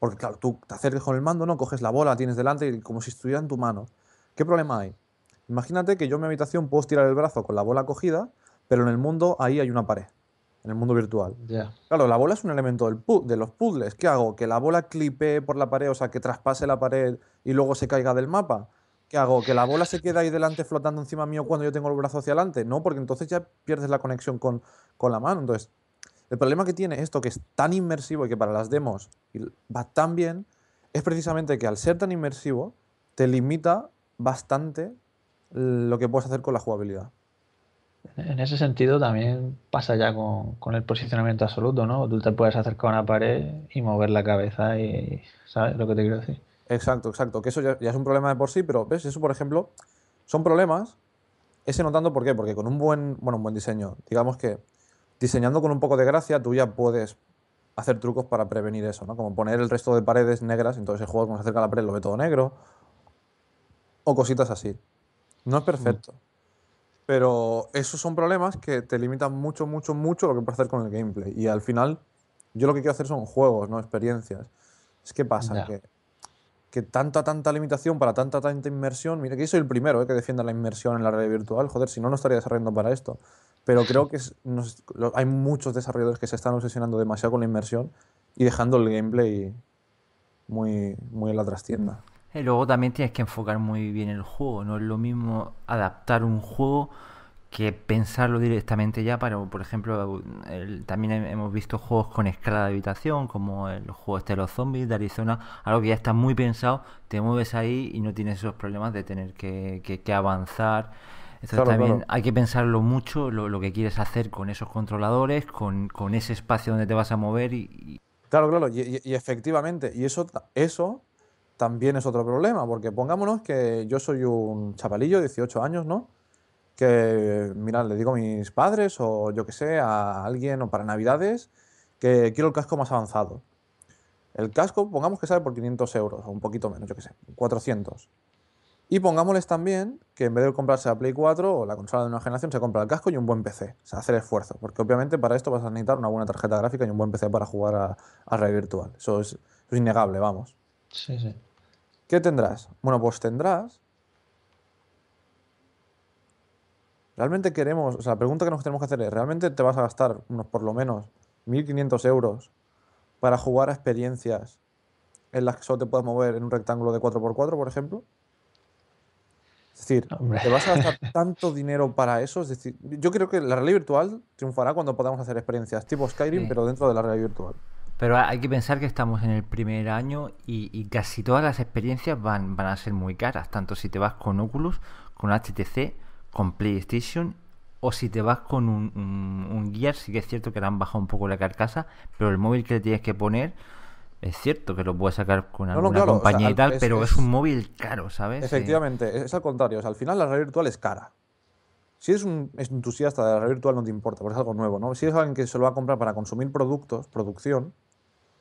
Porque, claro, tú te acercas con el mando, ¿no? Coges la bola, la tienes delante y como si estuviera en tu mano. ¿Qué problema hay? Imagínate que yo en mi habitación puedo estirar el brazo con la bola cogida, pero en el mundo ahí hay una pared, en el mundo virtual. Yeah. Claro, la bola es un elemento de los puzzles. ¿Qué hago? ¿Que la bola clipee por la pared, o sea, que traspase la pared y luego se caiga del mapa? ¿Qué hago? ¿Que la bola se queda ahí delante flotando encima mío cuando yo tengo el brazo hacia adelante? No, porque entonces ya pierdes la conexión con la mano. Entonces, el problema que tiene esto, que es tan inmersivo y que para las demos va tan bien, es precisamente que al ser tan inmersivo te limita bastante lo que puedes hacer con la jugabilidad. En ese sentido también pasa ya con el posicionamiento absoluto, ¿no? Tú te puedes acercar a una pared y mover la cabeza y... ¿Sabes lo que te quiero decir? Exacto, que eso ya es un problema de por sí, pero ves, eso por ejemplo, son problemas, ese notando ¿por qué? Porque con un buen diseño, digamos que diseñando con un poco de gracia, tú ya puedes hacer trucos para prevenir eso, ¿no? Como poner el resto de paredes negras, entonces el jugador cuando se acerca a la pared lo ve todo negro, o cositas así. No es perfecto, pero esos son problemas que te limitan mucho, mucho, mucho lo que puedes hacer con el gameplay, y al final yo lo que quiero hacer son juegos, no experiencias. Es que pasa que tanta limitación para tanta inmersión. Mira, que yo soy el primero que defienda la inmersión en la realidad virtual. Joder, si no, no estaría desarrollando para esto. Pero creo que hay muchos desarrolladores que se están obsesionando demasiado con la inmersión y dejando el gameplay muy, muy en la trastienda. Y luego también tienes que enfocar muy bien el juego. No es lo mismo adaptar un juego que pensarlo directamente ya para, por ejemplo, también hemos visto juegos con escala de habitación, como el juego este de los zombies de Arizona, algo que ya está muy pensado, te mueves ahí y no tienes esos problemas de tener que avanzar. Entonces claro, también hay que pensarlo mucho, lo que quieres hacer con esos controladores, con ese espacio donde te vas a mover. Claro, y efectivamente, y eso también es otro problema, porque pongámonos que yo soy un chavalillo, 18 años, ¿no? Que, mira, le digo a mis padres o yo que sé, a alguien o para Navidades, que quiero el casco más avanzado. El casco, pongamos que sale por 500 euros o un poquito menos, yo que sé, 400. Y pongámosles también que en vez de comprarse la Play 4 o la consola de una generación, se compra el casco y un buen PC. O sea, hacer esfuerzo, porque obviamente para esto vas a necesitar una buena tarjeta gráfica y un buen PC para jugar a realidad virtual. Eso es innegable, vamos. Sí, sí. ¿Qué tendrás? Bueno, pues tendrás... ¿Realmente queremos? O sea, la pregunta que nos tenemos que hacer es, ¿realmente te vas a gastar unos por lo menos 1.500 euros para jugar a experiencias en las que solo te puedes mover en un rectángulo de 4x4, por ejemplo? Es decir, hombre, ¿te vas a gastar tanto dinero para eso? Es decir, yo creo que la realidad virtual triunfará cuando podamos hacer experiencias tipo Skyrim, sí, pero dentro de la realidad virtual. Pero hay que pensar que estamos en el primer año y casi todas las experiencias van a ser muy caras, tanto si te vas con Oculus, con HTC, con PlayStation, o si te vas con un Gear. Sí que es cierto que le han bajado un poco la carcasa, pero el móvil que le tienes que poner, es cierto que lo puedes sacar con alguna compañía, o sea, y tal, pero es un móvil caro, ¿sabes? Efectivamente, es al contrario. O sea, al final la realidad virtual es cara. Si eres un entusiasta de la realidad virtual no te importa, porque es algo nuevo, ¿no? Si eres alguien que se lo va a comprar para consumir productos, producción,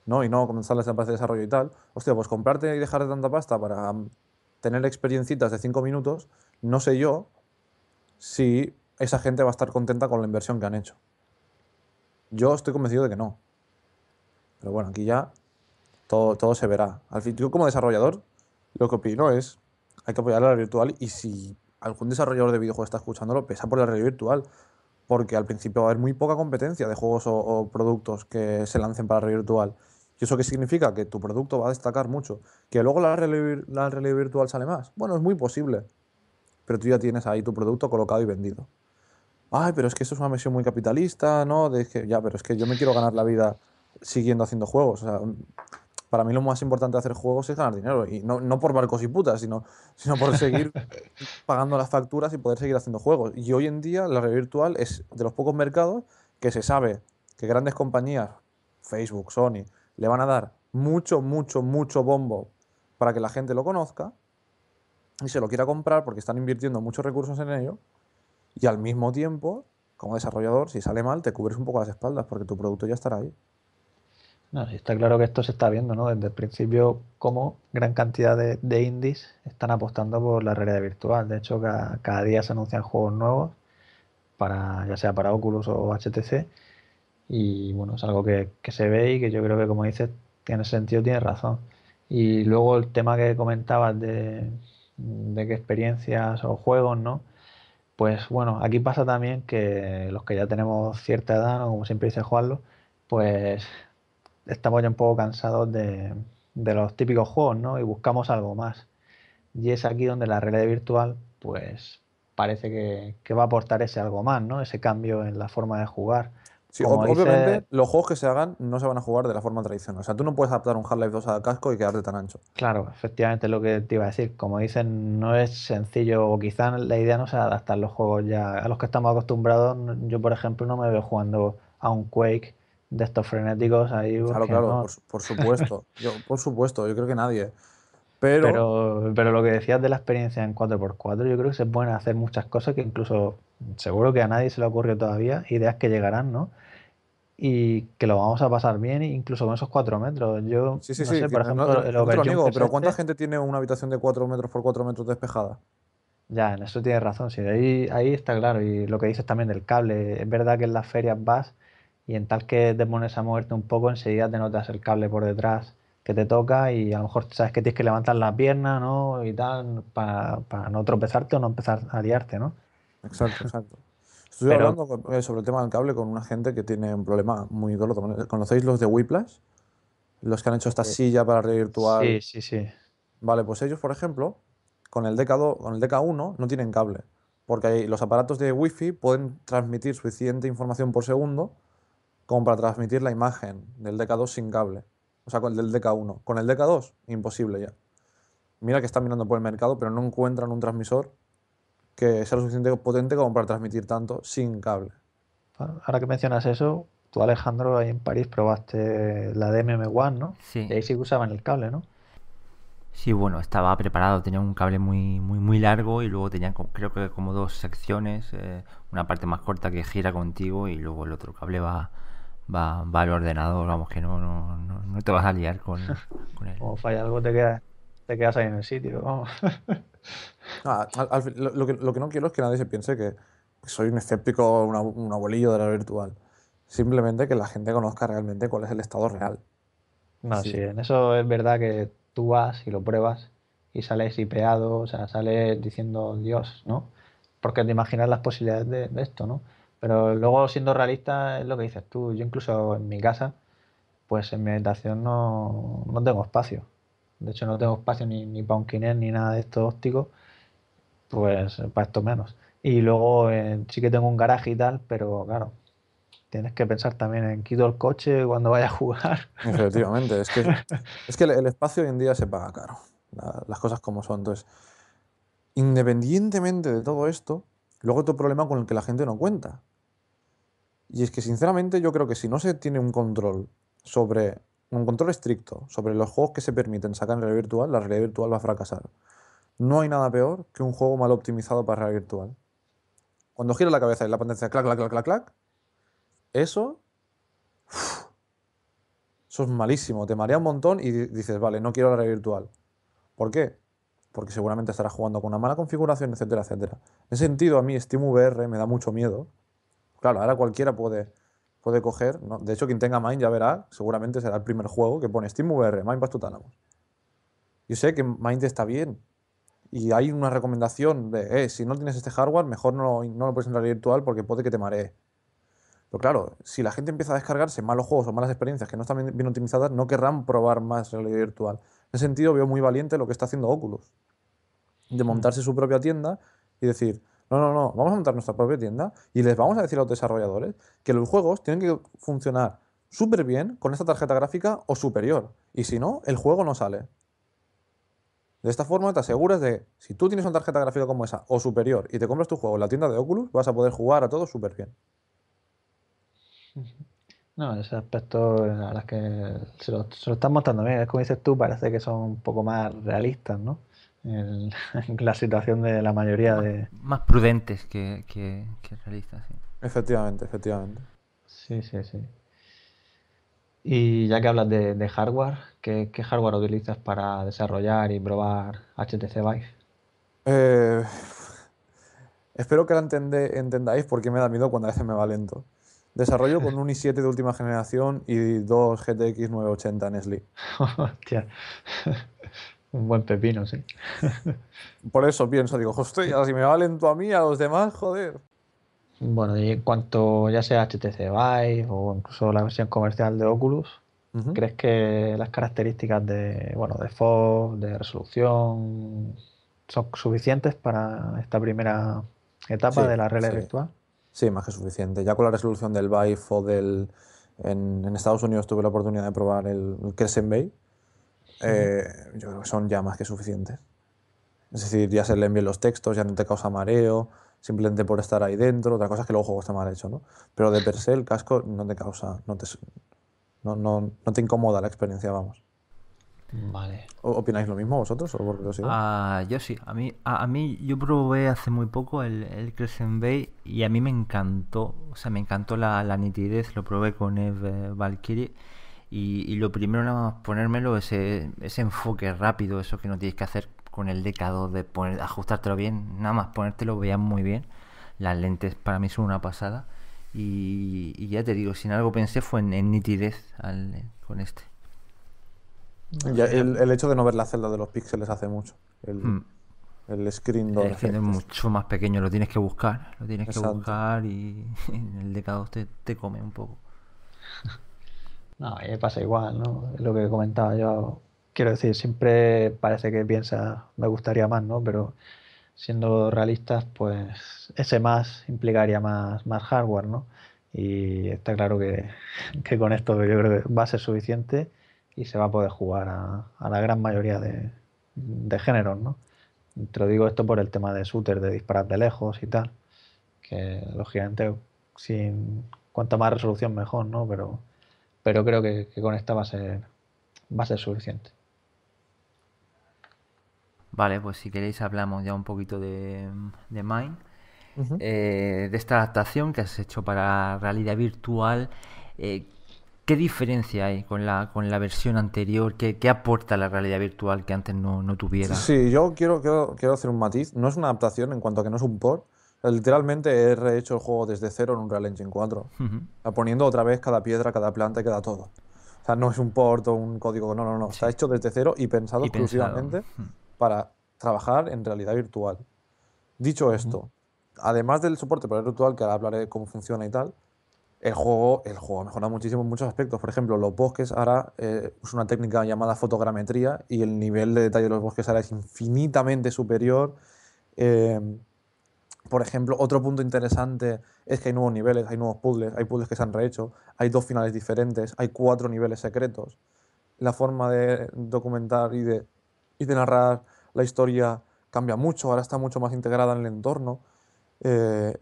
¿no? Y no comenzar las etapas de desarrollo y tal, hostia, pues comprarte y dejarte tanta pasta para tener experiencitas de 5 minutos, no sé yo si esa gente va a estar contenta con la inversión que han hecho. Yo estoy convencido de que no. Pero bueno, aquí ya todo se verá. Al fin, yo como desarrollador, lo que opino es, hay que apoyar a la realidad virtual, y si algún desarrollador de videojuegos está escuchándolo, pesa por la realidad virtual, porque al principio va a haber muy poca competencia de juegos o productos que se lancen para la realidad virtual. ¿Y eso qué significa? Que tu producto va a destacar mucho. ¿Que luego la realidad virtual sale más? Bueno, es muy posible. Pero tú ya tienes ahí tu producto colocado y vendido. Ay, pero es que eso es una misión muy capitalista, ¿no? Ya, pero es que yo me quiero ganar la vida siguiendo haciendo juegos. O sea, para mí lo más importante de hacer juegos es ganar dinero. Y no por barcos y putas, sino por seguir pagando las facturas y poder seguir haciendo juegos. Y hoy en día la red virtual es de los pocos mercados que se sabe que grandes compañías, Facebook, Sony, le van a dar mucho, mucho, mucho bombo para que la gente lo conozca y se lo quiera comprar, porque están invirtiendo muchos recursos en ello, y al mismo tiempo, como desarrollador, si sale mal, te cubres un poco las espaldas, porque tu producto ya estará ahí. No, y está claro que esto se está viendo, ¿no? Desde el principio, como gran cantidad de indies están apostando por la realidad virtual. De hecho, cada día se anuncian juegos nuevos, ya sea para Oculus o HTC, y bueno, es algo que se ve y que yo creo que, como dices, tiene sentido, tiene razón. Y luego el tema que comentabas de qué experiencias o juegos, ¿no? Pues bueno, aquí pasa también que los que ya tenemos cierta edad, ¿no? Como siempre dice Juanlo, pues estamos ya un poco cansados de los típicos juegos, ¿no? Y buscamos algo más. Y es aquí donde la realidad virtual, pues parece que va a aportar ese algo más, ¿no? Ese cambio en la forma de jugar. Sí, obviamente los juegos que se hagan no se van a jugar de la forma tradicional. O sea, tú no puedes adaptar un Half-Life 2 al casco y quedarte tan ancho. Claro, efectivamente es lo que te iba a decir. Como dicen, no es sencillo, o quizás la idea no sea adaptar los juegos ya a los que estamos acostumbrados. Yo, por ejemplo, no me veo jugando a un Quake de estos frenéticos ahí. Claro, no. por supuesto. Yo creo que nadie. Pero lo que decías de la experiencia en 4x4, yo creo que se pueden hacer muchas cosas que incluso seguro que a nadie se le ocurrió todavía, ideas que llegarán, ¿no? Y que lo vamos a pasar bien, incluso con esos 4 metros. Yo no sé, por ejemplo, pero ¿cuánta gente tiene una habitación de 4 metros por 4 metros despejada? Ya, en eso tienes razón, sí, ahí está claro. Y lo que dices también del cable, es verdad que en las ferias vas y en tal que te pones a moverte un poco, enseguida te notas el cable por detrás que te toca, y a lo mejor sabes que tienes que levantar la pierna, ¿no? Y tal, para no tropezarte o no empezar a liarte, ¿no? Exacto. Estuve hablando sobre el tema del cable con una gente que tiene un problema muy doloroso. ¿Conocéis los de Whiplash? Los que han hecho esta silla para realidad virtual. Sí. Vale, pues ellos, por ejemplo, con el DK1 no tienen cable. porque los aparatos de Wi-Fi pueden transmitir suficiente información por segundo como para transmitir la imagen del DK2 sin cable, o sea, con el del DK1. Con el DK2, imposible ya. Mira que están mirando por el mercado, pero no encuentran un transmisor que sea lo suficiente potente como para transmitir tanto sin cable. Ahora que mencionas eso, tú, Alejandro, ahí en París probaste la de MM One, ¿no? Sí. Y ahí sí que usaban el cable, ¿no? Sí, bueno, estaba preparado, tenía un cable muy largo y luego tenía creo que como dos secciones, una parte más corta que gira contigo y luego el otro cable va al ordenador, vamos, que no te vas a liar con él. Como falla algo te quedas ahí en el sitio, vamos. Lo que no quiero es que nadie se piense que soy un escéptico, un abuelillo de la virtual. Simplemente que la gente conozca realmente cuál es el estado real. No, sí, en eso es verdad que tú vas y lo pruebas y sales hipeado, o sea, sales diciendo Dios, ¿no? Porque te imaginas las posibilidades de esto, ¿no? Pero luego, siendo realista, es lo que dices tú. Yo incluso en mi casa, pues en mi habitación no tengo espacio. De hecho, no tengo espacio ni para un Kinect ni nada de esto óptico, pues para esto menos. Y luego sí que tengo un garaje y tal, pero claro, tienes que pensar también en quito el coche cuando vaya a jugar. Efectivamente, es que el espacio hoy en día se paga caro, las cosas como son. Entonces, independientemente de todo esto, luego otro problema con el que la gente no cuenta. Y es que, sinceramente, yo creo que si no se tiene un control estricto sobre los juegos que se permiten sacar en la realidad virtual va a fracasar. No hay nada peor que un juego mal optimizado para realidad virtual. Cuando gira la cabeza y la pantalla clac, clac, clac, clac, clac, eso es malísimo, te marea un montón y dices, vale, no quiero la realidad virtual. ¿Por qué? Porque seguramente estarás jugando con una mala configuración, etcétera, etcétera. En ese sentido, a mí SteamVR me da mucho miedo. Claro, ahora cualquiera puede coger, ¿no? De hecho, quien tenga Mind ya verá, seguramente será el primer juego que pone SteamVR, Mind: Path to Thalamus. Yo sé que Mind está bien y hay una recomendación de, si no tienes este hardware, mejor no lo pones en realidad virtual porque puede que te maree. Pero claro, si la gente empieza a descargarse malos juegos o malas experiencias que no están bien optimizadas, no querrán probar más realidad virtual. En ese sentido, veo muy valiente lo que está haciendo Oculus, de montarse su propia tienda y decir, no, vamos a montar nuestra propia tienda y les vamos a decir a los desarrolladores que los juegos tienen que funcionar súper bien con esta tarjeta gráfica o superior. Y si no, el juego no sale. De esta forma te aseguras de, si tú tienes una tarjeta gráfica como esa o superior y te compras tu juego en la tienda de Oculus, vas a poder jugar a todo súper bien. No, ese aspecto la verdad es que se lo están mostrando bien. Es como dices tú, parece que son un poco más realistas, ¿no? La situación de la mayoría de... Más prudentes que realistas, sí. Efectivamente. Sí. Y ya que hablas de hardware, ¿qué hardware utilizas para desarrollar y probar HTC Vive? Espero que ahora entendáis por qué me da miedo cuando a veces me va lento. Desarrollo con un i7 de última generación y dos GTX 980 Nestlé. Hostia. Un buen pepino, sí. Por eso pienso, digo, hostia, si me va lento a mí, a los demás, joder. Bueno, y en cuanto ya sea HTC Vive o incluso la versión comercial de Oculus, ¿crees que las características de FOV, de resolución, son suficientes para esta primera etapa de la realidad virtual? Sí, más que suficiente. Ya con la resolución del Vive o del... En Estados Unidos tuve la oportunidad de probar el Crescent Bay. Yo creo que son ya más que suficientes. Es decir, ya se leen bien los textos, ya no te causa mareo, simplemente por estar ahí dentro. Otra cosa es que luego el juego está mal hecho, ¿no? Pero de per se el casco no te causa... No te incomoda la experiencia, vamos. Vale. ¿Opináis lo mismo vosotros? Yo sí. A mí yo probé hace muy poco el Crescent Bay y a mí me encantó. O sea, me encantó la nitidez. Lo probé con Valkyrie y lo primero nada más ponérmelo ese enfoque rápido, eso que no tienes que hacer con el DK2 de ajustártelo bien. Nada más ponértelo, veías muy bien. Las lentes para mí son una pasada. Y ya te digo, si en algo pensé fue en nitidez con este. Ya, el hecho de no ver la celda de los píxeles hace mucho. El screen door es mucho más pequeño, lo tienes que buscar. Exacto. Que buscar y el DK2 te come un poco. No, a mí me pasa igual, ¿no? Lo que comentaba yo. Quiero decir, siempre parece que piensa, me gustaría más, ¿no? Pero siendo realistas, pues ese más implicaría más hardware, ¿no? Y está claro que con esto yo creo que va a ser suficiente y se va a poder jugar a la gran mayoría de géneros, ¿no? Te lo digo esto por el tema de shooter, de disparar de lejos y tal, que lógicamente cuanta más resolución mejor, ¿no? Pero creo que con esta va a ser suficiente. Vale, pues si queréis hablamos ya un poquito de Mind, uh-huh. De esta adaptación que has hecho para realidad virtual. ¿Qué diferencia hay con la versión anterior? ¿Qué aporta la realidad virtual que antes no tuviera? Sí, yo quiero hacer un matiz. No es una adaptación en cuanto a que no es un port. Literalmente he rehecho el juego desde cero en Unreal Engine 4, uh-huh. Poniendo otra vez cada piedra, cada planta y cada todo. O sea, no es un port o un código, no. Sí. Está hecho desde cero y pensado exclusivamente... Uh-huh. Para trabajar en realidad virtual. Dicho esto, además del soporte para el virtual, que ahora hablaré de cómo funciona y tal, el juego ha mejorado muchísimo en muchos aspectos. Por ejemplo, los bosques ahora es una técnica llamada fotogrametría y el nivel de detalle de los bosques ahora es infinitamente superior. Por ejemplo, otro punto interesante es que hay nuevos niveles, hay nuevos puzzles, hay puzzles que se han rehecho, hay 2 finales diferentes, hay 4 niveles secretos. La forma de documentar y de narrar la historia cambia mucho, ahora está mucho más integrada en el entorno. Tienes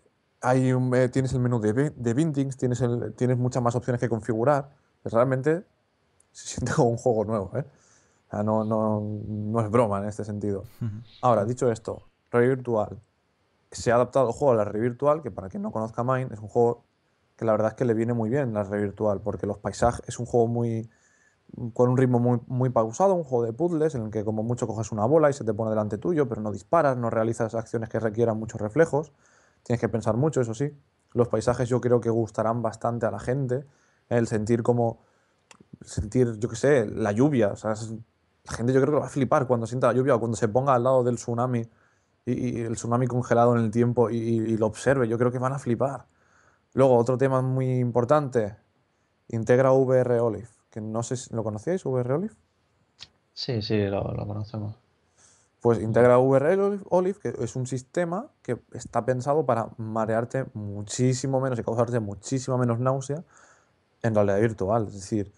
el menú de bindings, tienes muchas más opciones que configurar. Pues realmente se siente como un juego nuevo, ¿eh? O sea, no es broma en este sentido. Ahora, dicho esto, realidad virtual. Se ha adaptado el juego a la realidad virtual, que para quien no conozca Mind, es un juego que la verdad es que le viene muy bien la realidad virtual, porque los paisajes, es un juego muy... con un ritmo muy, muy pausado, un juego de puzzles en el que como mucho coges una bola y se te pone delante tuyo, pero no disparas, no realizas acciones que requieran muchos reflejos, tienes que pensar mucho, eso sí. Los paisajes yo creo que gustarán bastante a la gente, el sentir, yo qué sé, la lluvia, o sea, la gente yo creo que va a flipar cuando sienta la lluvia o cuando se ponga al lado del tsunami y el tsunami congelado en el tiempo y lo observe, yo creo que van a flipar. Luego, otro tema muy importante, integra VR Olive. Que no sé si lo conocíais, VR Olive. Sí, lo conocemos. Pues integra VR Olive, que es un sistema que está pensado para marearte muchísimo menos y causarte muchísimo menos náusea en realidad virtual. Es decir,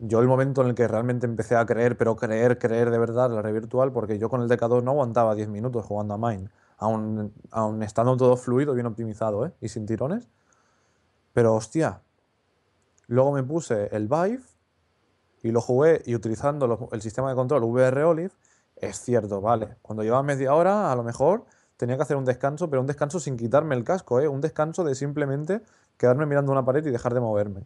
yo el momento en el que realmente empecé a creer de verdad en la realidad virtual, porque yo con el DK2 no aguantaba 10 minutos jugando a Mind, aún estando todo fluido, bien optimizado, ¿eh? Y sin tirones. Pero hostia. Luego me puse el Vive y lo jugué y utilizando el sistema de control VR Olive, es cierto, vale. Cuando llevaba media hora, a lo mejor tenía que hacer un descanso, pero un descanso sin quitarme el casco, ¿eh? Un descanso de simplemente quedarme mirando una pared y dejar de moverme.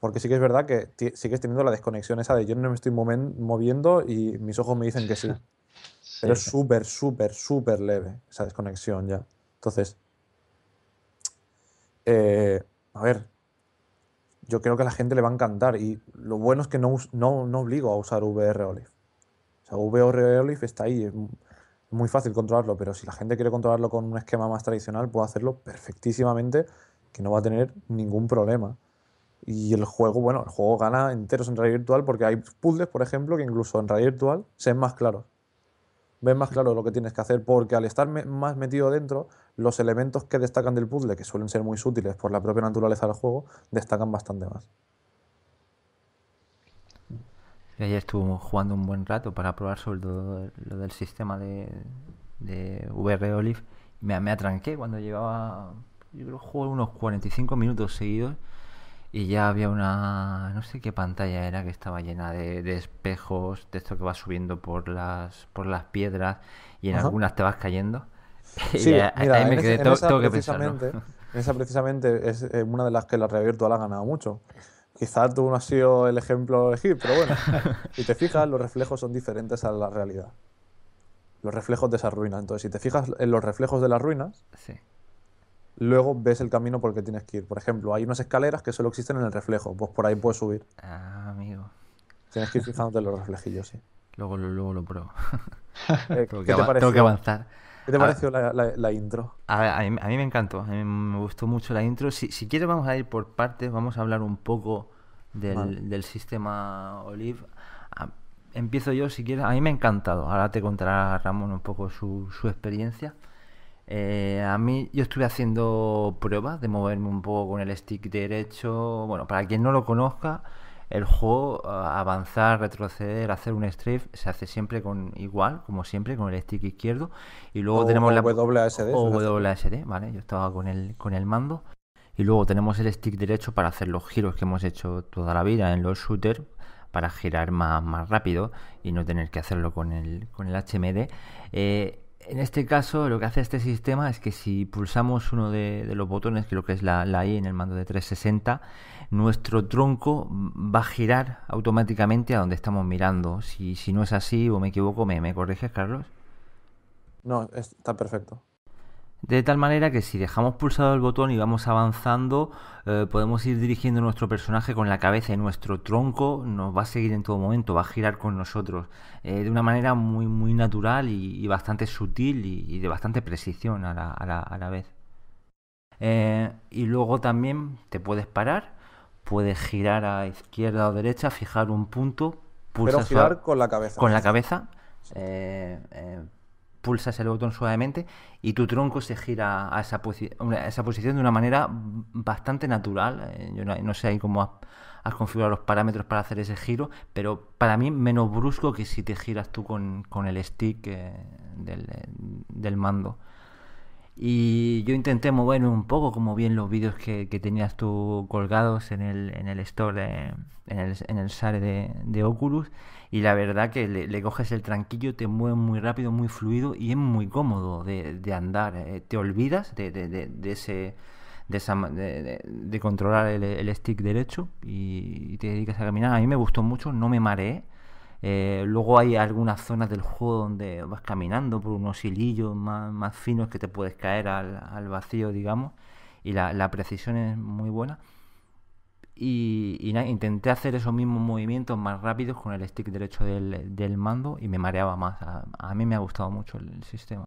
Porque sí que es verdad que sigues teniendo la desconexión esa de yo no me estoy moviendo y mis ojos me dicen que sí. Pero es súper, súper, súper leve esa desconexión ya. Entonces, a ver... Yo creo que a la gente le va a encantar y lo bueno es que no obligo a usar VR Olive. O sea, VR Olive está ahí, es muy fácil controlarlo, pero si la gente quiere controlarlo con un esquema más tradicional, puede hacerlo perfectísimamente, que no va a tener ningún problema. Y el juego, bueno, el juego gana enteros en realidad virtual porque hay puzzles, por ejemplo, que incluso en realidad virtual se ven más claros. Ves más claro lo que tienes que hacer porque al estar más metido dentro, los elementos que destacan del puzzle, que suelen ser muy sutiles por la propia naturaleza del juego, destacan bastante más. Ayer estuvimos jugando un buen rato para probar sobre todo lo del sistema de VR Olive. Me atranqué cuando llevaba, yo creo, jugué unos 45 minutos seguidos y ya había una, no sé qué pantalla era, que estaba llena de espejos, de esto que vas subiendo por las piedras y en Ajá. algunas te vas cayendo. Sí, mira, ahí me quedé, tengo que pensarlo, ¿no? Esa precisamente es una de las que la realidad virtual ha ganado mucho. Quizás tú no has sido el ejemplo elegido, pero bueno, si te fijas, los reflejos son diferentes a la realidad. Los reflejos de esas ruinas. Entonces, si te fijas en los reflejos de las ruinas... Sí. Luego ves el camino por el que tienes que ir. Por ejemplo, hay unas escaleras que solo existen en el reflejo. Pues por ahí puedes subir. Ah, amigo. Tienes que ir fijándote en los reflejillos, sí. Luego lo pruebo. Tengo que avanzar. ¿Qué te pareció la intro? A mí me encantó. A mí me gustó mucho la intro. Si quieres vamos a ir por partes. Vamos a hablar un poco del sistema Olive. empiezo yo si quieres. A mí me ha encantado. Ahora te contará Ramón un poco su experiencia. A mí, yo estuve haciendo pruebas de moverme un poco con el stick derecho. Bueno, para quien no lo conozca, el juego, avanzar, retroceder, hacer un strafe, se hace siempre con igual, como siempre, con el stick izquierdo. Y luego tenemos la WSD. O WSD, ¿vale? Yo estaba con el mando. Y luego tenemos el stick derecho para hacer los giros que hemos hecho toda la vida en los shooters, para girar más rápido y no tener que hacerlo con el HMD. En este caso, lo que hace este sistema es que si pulsamos uno de los botones, que lo que es la I en el mando de 360, nuestro tronco va a girar automáticamente a donde estamos mirando. Si no es así o me equivoco, ¿me corriges, Carlos? No, está perfecto. De tal manera que si dejamos pulsado el botón y vamos avanzando, podemos ir dirigiendo nuestro personaje con la cabeza y nuestro tronco nos va a seguir en todo momento, va a girar con nosotros de una manera muy, muy natural y bastante sutil y de bastante precisión a la vez. Y luego también te puedes parar, puedes girar a izquierda o derecha, fijar un punto, pulsas. Pero girar con la cabeza. Con la cabeza. Pulsas el botón suavemente y tu tronco se gira a esa posición de una manera bastante natural. Yo no sé ahí cómo has configurado los parámetros para hacer ese giro, pero para mí menos brusco que si te giras tú con el stick del mando. Y yo intenté moverme un poco, como vi en los vídeos que tenías tú colgados en el store, en el share de Oculus, y la verdad que le coges el tranquillo, te mueves muy rápido, muy fluido y es muy cómodo de andar. Te olvidas de controlar el stick derecho y te dedicas a caminar. A mí me gustó mucho, no me mareé. Luego hay algunas zonas del juego donde vas caminando por unos hilillos más finos que te puedes caer al vacío, digamos, y la precisión es muy buena. Y intenté hacer esos mismos movimientos más rápidos con el stick derecho del mando y me mareaba más. A mí me ha gustado mucho el sistema.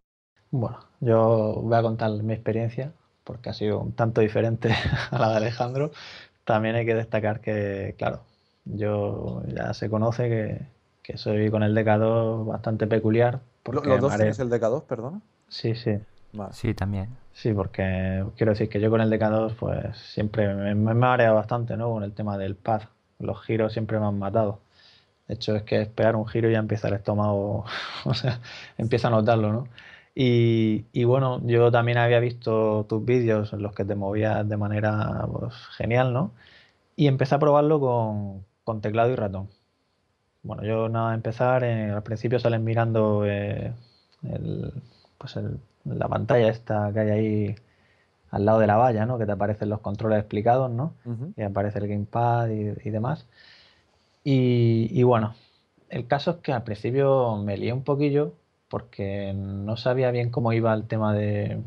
Bueno, yo voy a contar mi experiencia porque ha sido un tanto diferente a la de Alejandro. También hay que destacar que, claro, yo ya se conoce que soy con el DK2 bastante peculiar. ¿Los dos tienes el DK2, perdona? Sí, sí. Vale. Sí, también. Sí, porque quiero decir que yo con el DK2 pues siempre me marea bastante, ¿no? Con el tema del pad. Los giros siempre me han matado. De hecho, es que es pegar un giro y ya empieza el estómago, o sea, empieza a notarlo, ¿no? Y bueno, yo también había visto tus vídeos en los que te movías de manera pues genial, ¿no? Y empecé a probarlo con teclado y ratón. Bueno, yo nada de empezar, al principio salen mirando la pantalla esta que hay ahí al lado de la valla, ¿no? Que te aparecen los controles explicados, ¿no? Uh-huh. Y aparece el gamepad y demás. Y bueno, el caso es que al principio me lié un poquillo porque no sabía bien cómo iba el tema de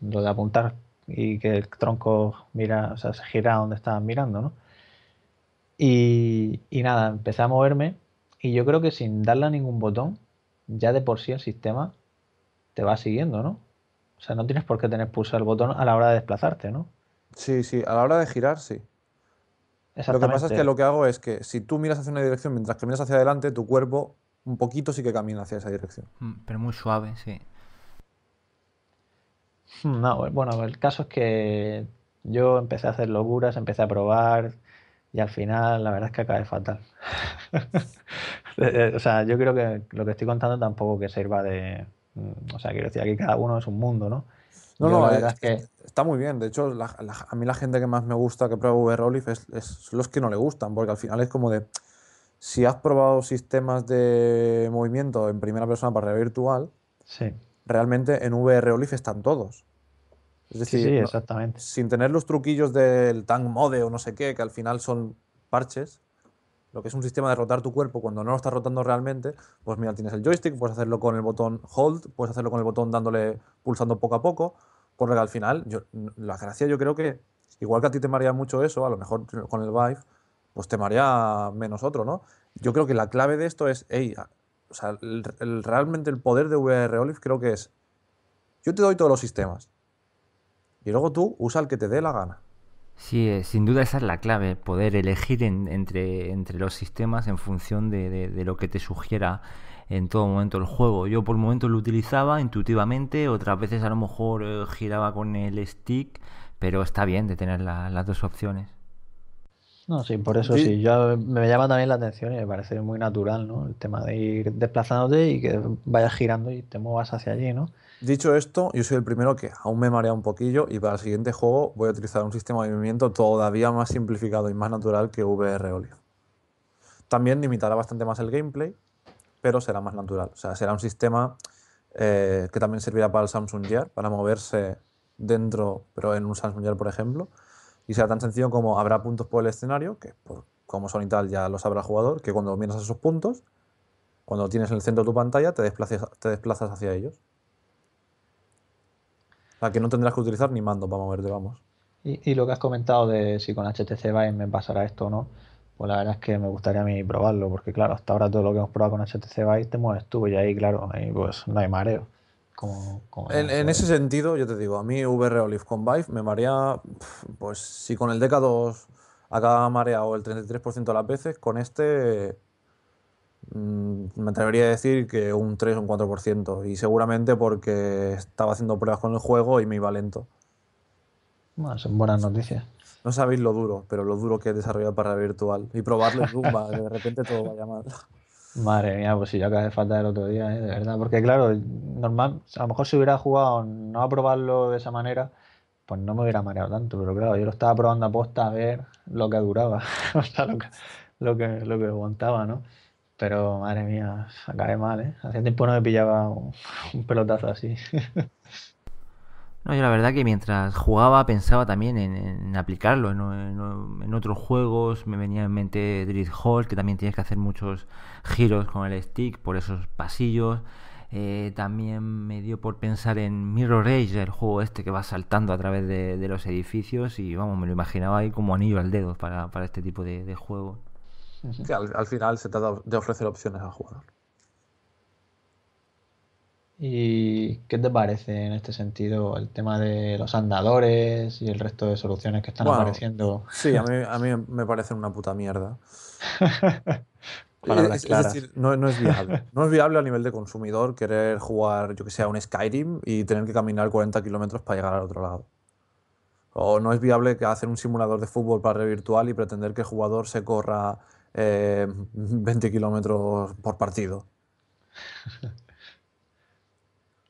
lo de apuntar y que el tronco mira, o sea, se gira donde estaban mirando, ¿no? Y nada, empecé a moverme y yo creo que sin darle a ningún botón, ya de por sí el sistema te va siguiendo, ¿no? O sea, no tienes por qué tener pulsado el botón a la hora de desplazarte, ¿no? Sí, sí, a la hora de girar, sí. Exactamente. Lo que pasa es que lo que hago es que si tú miras hacia una dirección mientras que miras hacia adelante, tu cuerpo un poquito sí que camina hacia esa dirección. Pero muy suave, sí. No, bueno, el caso es que yo empecé a hacer locuras, empecé a probar y al final la verdad es que acabé fatal. O sea, yo creo que lo que estoy contando tampoco que sirva de... O sea, quiero decir, aquí cada uno es un mundo, ¿no? No, yo no, la verdad es que está muy bien. De hecho, a mí la gente que más me gusta que prueba VR Olive es los que no le gustan, porque al final es como de... Si has probado sistemas de movimiento en primera persona para realidad virtual... Sí. Realmente en VR Olive están todos. Es decir, sí, sí, exactamente. Sin tener los truquillos del tank mode o no sé qué, que al final son parches, lo que es un sistema de rotar tu cuerpo cuando no lo estás rotando realmente, pues mira, tienes el joystick, puedes hacerlo con el botón hold, puedes hacerlo con el botón pulsando poco a poco, porque al final, la gracia yo creo que, igual que a ti te marea mucho eso, a lo mejor con el Vive, pues te marea menos otro, ¿no? Yo creo que la clave de esto es, hey, o sea, realmente el poder de VR Olive creo que es, yo te doy todos los sistemas y luego tú usa el que te dé la gana. Sí, sin duda esa es la clave, poder elegir entre los sistemas en función de lo que te sugiera en todo momento el juego. Yo por momentos lo utilizaba intuitivamente, otras veces a lo mejor giraba con el stick, pero está bien de tener las dos opciones. No, sí, por eso sí, yo me llama también la atención y me parece muy natural, ¿no? El tema de ir desplazándote y que vayas girando y te muevas hacia allí, ¿no? Dicho esto, yo soy el primero que aún me marea un poquillo y para el siguiente juego voy a utilizar un sistema de movimiento todavía más simplificado y más natural que VR Olive. También limitará bastante más el gameplay, pero será más natural. O sea, será un sistema que también servirá para el Samsung Gear, para moverse dentro, pero en un Samsung Gear, por ejemplo. Y será tan sencillo como habrá puntos por el escenario, que por cómo son y tal ya lo sabrá el jugador, que cuando miras esos puntos, cuando tienes en el centro de tu pantalla, te desplazas hacia ellos. O sea, que no tendrás que utilizar ni mando para moverte, vamos. Y lo que has comentado de si con HTC Vive me pasará esto o no, pues la verdad es que me gustaría a mí probarlo, porque claro, hasta ahora todo lo que hemos probado con HTC Vive te mueves tú y ahí, claro, ahí pues no hay mareo. En ese sentido, yo te digo, a mí VR Olive con Vive me marea, pues si con el DK2 acaba mareado el 33% de las veces, con este me atrevería a decir que un 3 o un 4%, y seguramente porque estaba haciendo pruebas con el juego y me iba lento. Bueno, son buenas noticias. No sabéis lo duro, pero lo duro que es desarrollar para virtual y probarlo es rumba, de repente todo vaya mal. Madre mía, pues si yo acabé de faltar el otro día, de verdad, porque claro, normal, a lo mejor si hubiera jugado no a probarlo de esa manera, pues no me hubiera mareado tanto, pero claro, yo lo estaba probando a posta a ver lo que duraba, o sea, lo que aguantaba, ¿no? Pero madre mía, acabé mal, ¿eh? Hacía tiempo no me pillaba un pelotazo así. No, yo la verdad que mientras jugaba pensaba también en aplicarlo en otros juegos. Me venía en mente Drift Hall, que también tienes que hacer muchos giros con el stick por esos pasillos. También me dio por pensar en Mirror Edge, el juego este que va saltando a través de los edificios, y vamos, me lo imaginaba ahí como anillo al dedo para este tipo de juego. Sí, al final se trata de ofrecer opciones al jugador. ¿Y qué te parece en este sentido el tema de los andadores y el resto de soluciones que están apareciendo? Sí, a mí me parecen una puta mierda. Es decir, no es viable. No es viable a nivel de consumidor querer jugar, yo que sé, un Skyrim y tener que caminar 40 kilómetros para llegar al otro lado. O no es viable que hacer un simulador de fútbol para realidad virtual y pretender que el jugador se corra 20 kilómetros por partido.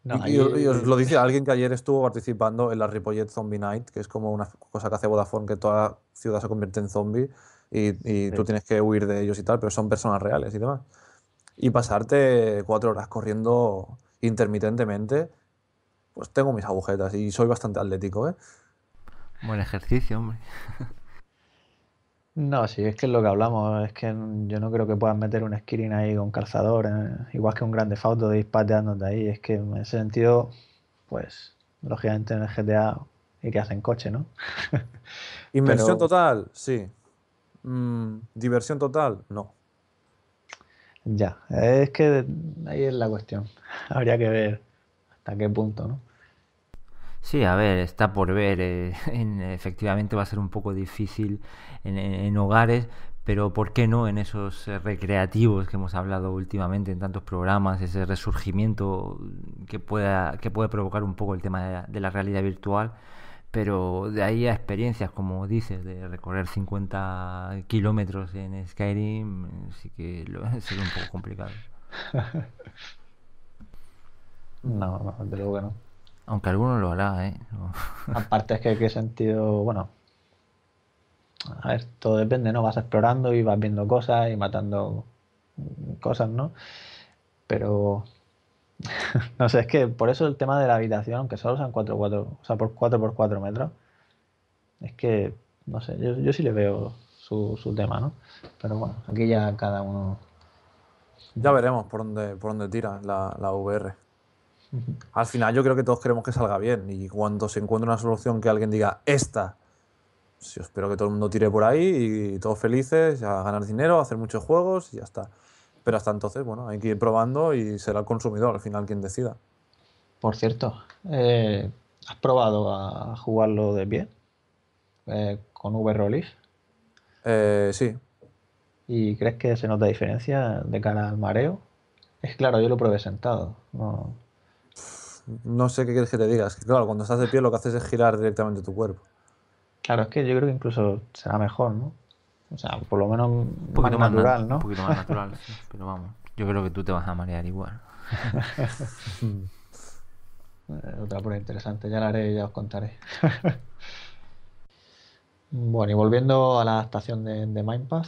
No, y os lo dice alguien que ayer estuvo participando en la Ripollet Zombie Night, que es como una cosa que hace Vodafone, que toda la ciudad se convierte en zombie y tú tienes que huir de ellos y tal, pero son personas reales y demás. Y pasarte 4 horas corriendo intermitentemente, pues tengo mis agujetas y soy bastante atlético, ¿eh? Buen ejercicio, hombre. No, sí, es que es lo que hablamos, es que yo no creo que puedas meter un skirring ahí con calzador, igual que un Grand Theft Auto de ir pateándote ahí, es que en ese sentido, pues, lógicamente en el GTA hay que hacer en coche, ¿no? Inversión total, sí. Diversión total, no. Ya, es que ahí es la cuestión, habría que ver hasta qué punto, ¿no? Sí, a ver, está por ver. Efectivamente va a ser un poco difícil en hogares, pero ¿por qué no en esos recreativos que hemos hablado últimamente en tantos programas? Ese resurgimiento que puede provocar un poco el tema de la realidad virtual, pero de ahí a experiencias, como dices, de recorrer 50 kilómetros en Skyrim, sí que sería un poco complicado. No, desde luego que no. Aunque alguno lo hará, ¿eh? No. Aparte es que qué sentido... Bueno, a ver, todo depende, ¿no? Vas explorando y vas viendo cosas y matando cosas, ¿no? Pero... no sé, es que por eso el tema de la habitación, aunque solo sean 4x4, o sea, por 4x4 metros, es que, no sé, yo sí le veo su tema, ¿no? Pero bueno, aquí ya cada uno... Ya veremos por dónde tira la VR. Al final yo creo que todos queremos que salga bien, y cuando se encuentre una solución que alguien diga esta, pues yo espero que todo el mundo tire por ahí y todos felices, a ganar dinero, a hacer muchos juegos y ya está. Pero hasta entonces, bueno, hay que ir probando y será el consumidor al final quien decida. Por cierto, ¿has probado a jugarlo de pie? con VR Olive? Sí. ¿Y crees que se nota diferencia de cara al mareo? Es claro, yo lo probé sentado. No, no sé qué quieres que te digas. Claro, cuando estás de pie lo que haces es girar directamente tu cuerpo. Claro, es que yo creo que incluso será mejor, ¿no? O sea, por lo menos un poquito más natural, ¿no? Un poquito más natural, sí. Pero vamos, yo creo que tú te vas a marear igual. Otra prueba interesante, ya la haré, ya os contaré. Bueno, y volviendo a la adaptación de MIND: Path,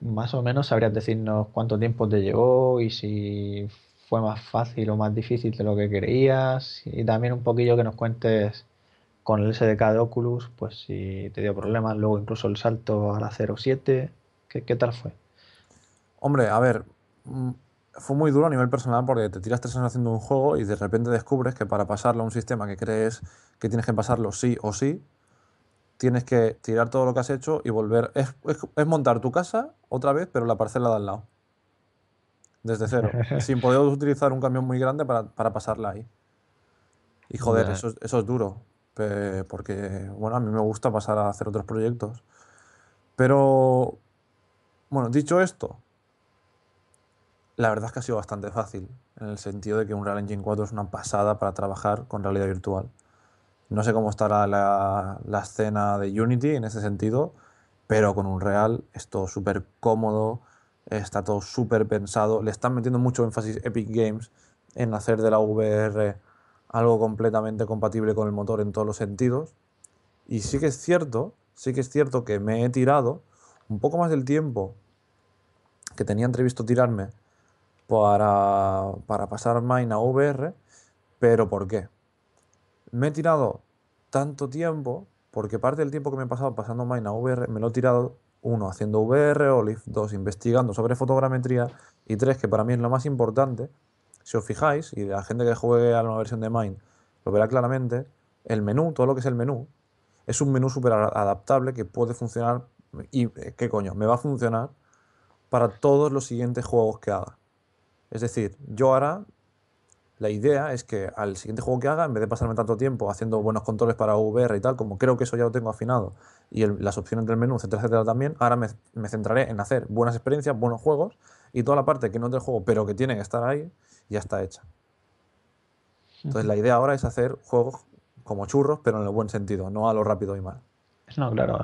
más o menos sabrías decirnos cuánto tiempo te llevó y si fue más fácil o más difícil de lo que querías, y también un poquillo que nos cuentes con el SDK de Oculus, pues si te dio problemas, luego incluso el salto a la 0.7, ¿qué tal fue? Hombre, a ver, fue muy duro a nivel personal porque te tiras 3 años haciendo un juego y de repente descubres que para pasarlo a un sistema que crees que tienes que pasarlo sí o sí, tienes que tirar todo lo que has hecho y volver. Es montar tu casa otra vez, pero la parcela de al lado. Desde cero. Sin poder utilizar un camión muy grande para pasarla ahí. Y joder, eso es duro. Porque, bueno, a mí me gusta pasar a hacer otros proyectos. Pero, bueno, dicho esto, la verdad es que ha sido bastante fácil, en el sentido de que Unreal Engine 4 es una pasada para trabajar con realidad virtual. No sé cómo estará la escena de Unity en ese sentido, pero con Unreal es todo súper cómodo, está todo súper pensado. Le están metiendo mucho énfasis Epic Games en hacer de la VR algo completamente compatible con el motor en todos los sentidos. Y sí que es cierto que me he tirado un poco más del tiempo que tenían previsto tirarme para pasar Mind a VR, pero ¿por qué? Me he tirado tanto tiempo porque parte del tiempo que me he pasado pasando Mind a VR me lo he tirado, 1, haciendo VR Olive, 2, investigando sobre fotogrametría y 3, que para mí es lo más importante. Si os fijáis, y la gente que juegue a una versión de Mind lo verá claramente, el menú, todo lo que es el menú, es un menú súper adaptable que puede funcionar, y qué coño, me va a funcionar para todos los siguientes juegos que haga. Es decir, yo ahora, la idea es que al siguiente juego que haga, en vez de pasarme tanto tiempo haciendo buenos controles para VR y tal, como creo que eso ya lo tengo afinado, y las opciones del menú, etcétera, etcétera, también, ahora me centraré en hacer buenas experiencias, buenos juegos, y toda la parte que no es del juego, pero que tiene que estar ahí, ya está hecha. Entonces la idea ahora es hacer juegos como churros, pero en el buen sentido, no a lo rápido y mal. No, claro,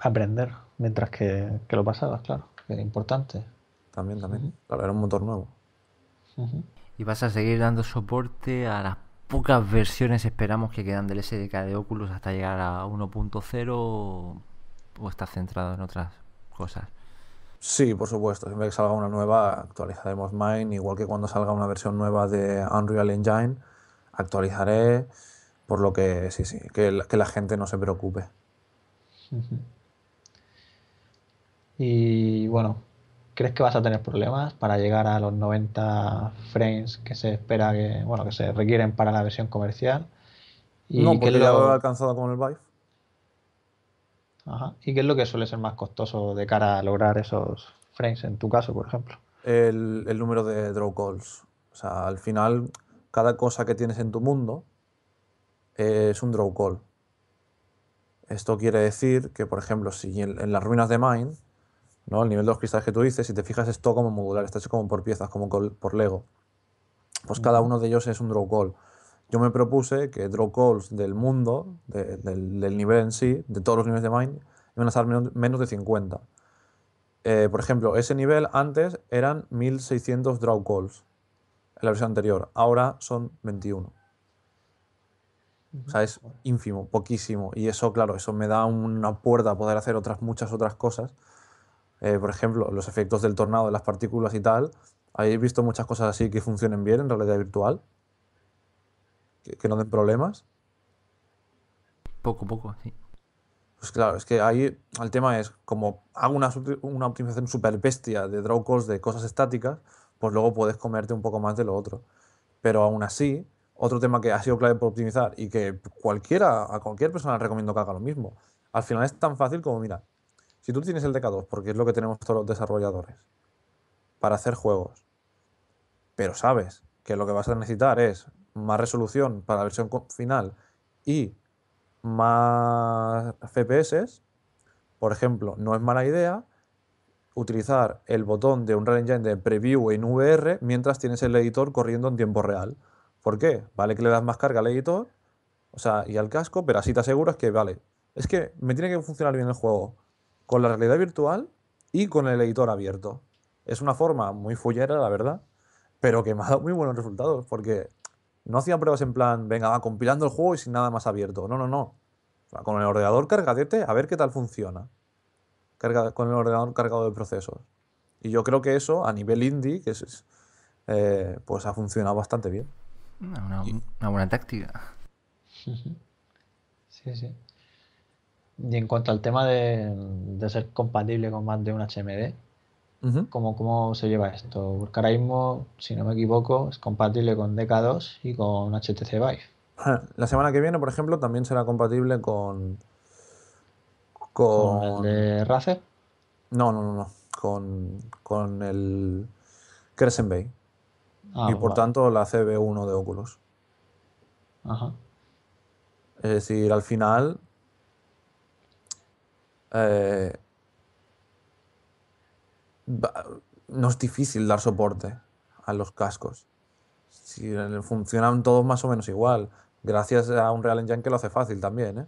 aprender mientras que lo pasabas, claro, que era importante. También, claro, era un motor nuevo. Y vas a seguir dando soporte a las pocas versiones, esperamos, que quedan del SDK de Oculus hasta llegar a 1.0, o estás centrado en otras cosas. Sí, por supuesto, siempre que salga una nueva actualizaremos Mind, igual que cuando salga una versión nueva de Unreal Engine actualizaré, por lo que sí, que la gente no se preocupe. Y bueno, ¿crees que vas a tener problemas para llegar a los 90 frames que se espera que, bueno, que se requieren para la versión comercial? ¿Y no, porque ya lo he alcanzado con el Vive. Ajá. ¿Y qué es lo que suele ser más costoso de cara a lograr esos frames en tu caso, por ejemplo? El número de draw calls. O sea, al final, cada cosa que tienes en tu mundo es un draw call. Esto quiere decir que, por ejemplo, si en las ruinas de Mind, ¿no?, el nivel de los cristales que tú dices, si te fijas, es todo como modular, está hecho como por piezas, como por Lego. Pues cada uno de ellos es un draw call. Yo me propuse que draw calls del mundo, del nivel en sí, de todos los niveles de Mind, iban a estar menos de 50. Por ejemplo, ese nivel antes eran 1600 draw calls en la versión anterior. Ahora son 21. O sea, es ínfimo, poquísimo. Y eso, claro, eso me da una puerta a poder hacer muchas otras cosas. Por ejemplo, los efectos del tornado, de las partículas y tal. ¿Habéis visto muchas cosas así que funcionen bien en realidad virtual? Que no den problemas. Poco a poco, sí. Pues claro, es que ahí el tema es, como hago una optimización súper bestia de draw calls de cosas estáticas, pues luego puedes comerte un poco más de lo otro. Pero aún así, otro tema que ha sido clave por optimizar y que a cualquier persona le recomiendo que haga lo mismo. Al final es tan fácil como, mira, si tú tienes el DK2, porque es lo que tenemos todos los desarrolladores, para hacer juegos, pero sabes que lo que vas a necesitar es más resolución para la versión final y más FPS, por ejemplo, no es mala idea utilizar el botón de Unreal Engine de Preview en VR mientras tienes el editor corriendo en tiempo real. ¿Por qué? Vale que le das más carga al editor, o sea, y al casco, pero así te aseguras que vale. Es que me tiene que funcionar bien el juego con la realidad virtual y con el editor abierto. Es una forma muy fullera, la verdad, pero que me ha dado muy buenos resultados, porque no hacían pruebas en plan, venga, va compilando el juego y sin nada más abierto. No, no, no. Con el ordenador cargadete a ver qué tal funciona. Con el ordenador cargado de procesos. Y yo creo que eso, a nivel indie, que es, pues ha funcionado bastante bien. Una buena táctica. Sí, sí. Y en cuanto al tema de ser compatible con más de un HMD, ¿cómo se lleva esto? Porque ahora mismo, si no me equivoco, es compatible con DK2 y con HTC Vive. La semana que viene, por ejemplo, también será compatible ¿Con el de Razer? No. Con el Crescent Bay. Ah, y por tanto la CB1 de Oculus. Ajá. Es decir, al final no es difícil dar soporte a los cascos. Si funcionan todos más o menos igual. Gracias a Unreal Engine que lo hace fácil también, ¿eh?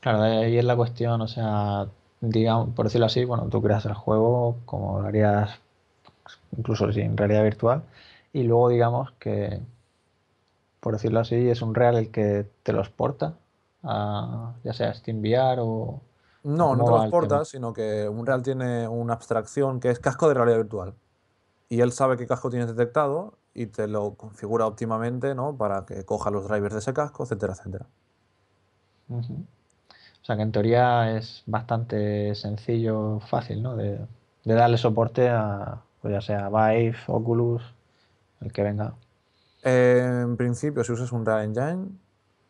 Claro, ahí es la cuestión, o sea, digamos, por decirlo así, bueno, tú creas el juego como lo harías incluso sin realidad virtual y luego digamos que, por decirlo así, es Unreal el que te lo exporta, ya sea SteamVR o... No, no te lo exporta, sino que Unreal tiene una abstracción que es casco de realidad virtual y él sabe qué casco tienes detectado y te lo configura óptimamente, ¿no?, para que coja los drivers de ese casco, etcétera, etcétera. Uh-huh. O sea que en teoría es bastante sencillo, fácil, ¿no? De darle soporte a, pues ya sea Vive, Oculus, el que venga. En principio, si usas un Unreal Engine,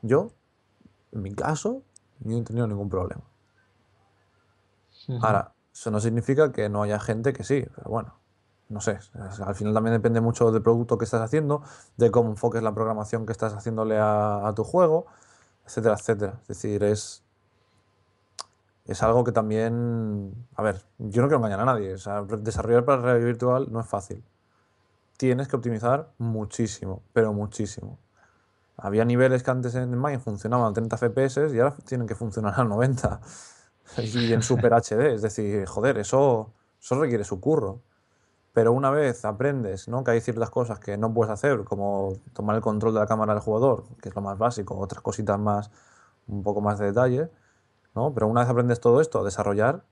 en mi caso, no he tenido ningún problema. Uh-huh. Ahora, eso no significa que no haya gente que sí, pero bueno, no sé. Al final también depende mucho del producto que estás haciendo, de cómo enfoques la programación que estás haciéndole a tu juego, etcétera, etcétera. Es decir, es algo que también... A ver, yo no quiero engañar a nadie. O sea, desarrollar para realidad virtual no es fácil. Tienes que optimizar muchísimo, pero muchísimo. Había niveles que antes en Mind funcionaban a 30 FPS y ahora tienen que funcionar a 90. Y en Super HD. Es decir, joder, eso requiere su curro. Pero una vez aprendes, ¿no?, que hay ciertas cosas que no puedes hacer, como tomar el control de la cámara del jugador, que es lo más básico, otras cositas más, un poco más de detalle, ¿no? Pero una vez aprendes todo esto, desarrollar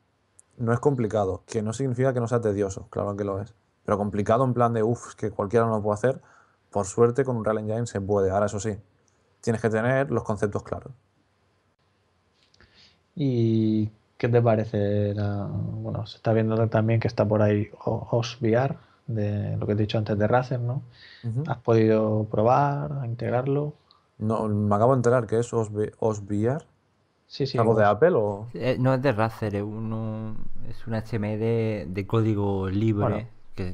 no es complicado, que no significa que no sea tedioso, claro que lo es, pero complicado en plan de es que cualquiera no lo puede hacer. Por suerte con Unreal Engine se puede. Ahora, eso sí, tienes que tener los conceptos claros. ¿Y qué te parece? Bueno, se está viendo también que está por ahí HostVR, de lo que te he dicho antes de Razer, ¿no? Uh-huh. ¿Has podido probar, integrarlo? No, me acabo de enterar que es HostVR. Sí, ¿algo de Apple o...? No es de Razer, es un HMD de código libre, bueno,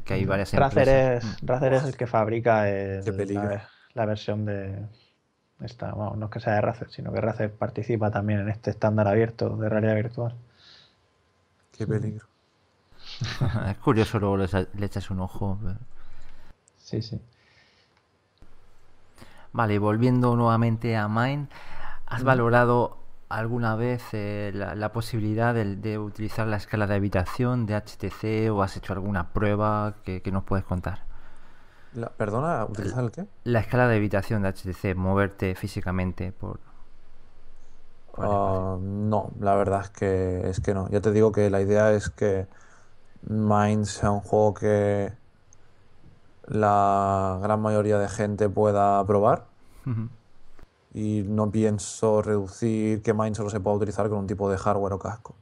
que hay varias empresas. Razer es el que fabrica la versión de esta. Bueno, no es que sea de Razer, sino que Razer participa también en este estándar abierto de realidad virtual. Qué peligro. Es curioso, luego le echas un ojo. Sí, sí. Vale, volviendo nuevamente a Mind, ¿has valorado alguna vez la posibilidad de utilizar la escala de habitación de HTC, o has hecho alguna prueba que nos puedes contar? ¿Perdona? ¿Utilizar el qué? La escala de habitación de HTC, moverte físicamente por no, la verdad es que no. Ya te digo que la idea es que Mind sea un juego que la gran mayoría de gente pueda probar. Uh-huh. Y no pienso reducir que Mind solo se pueda utilizar con un tipo de hardware o casco.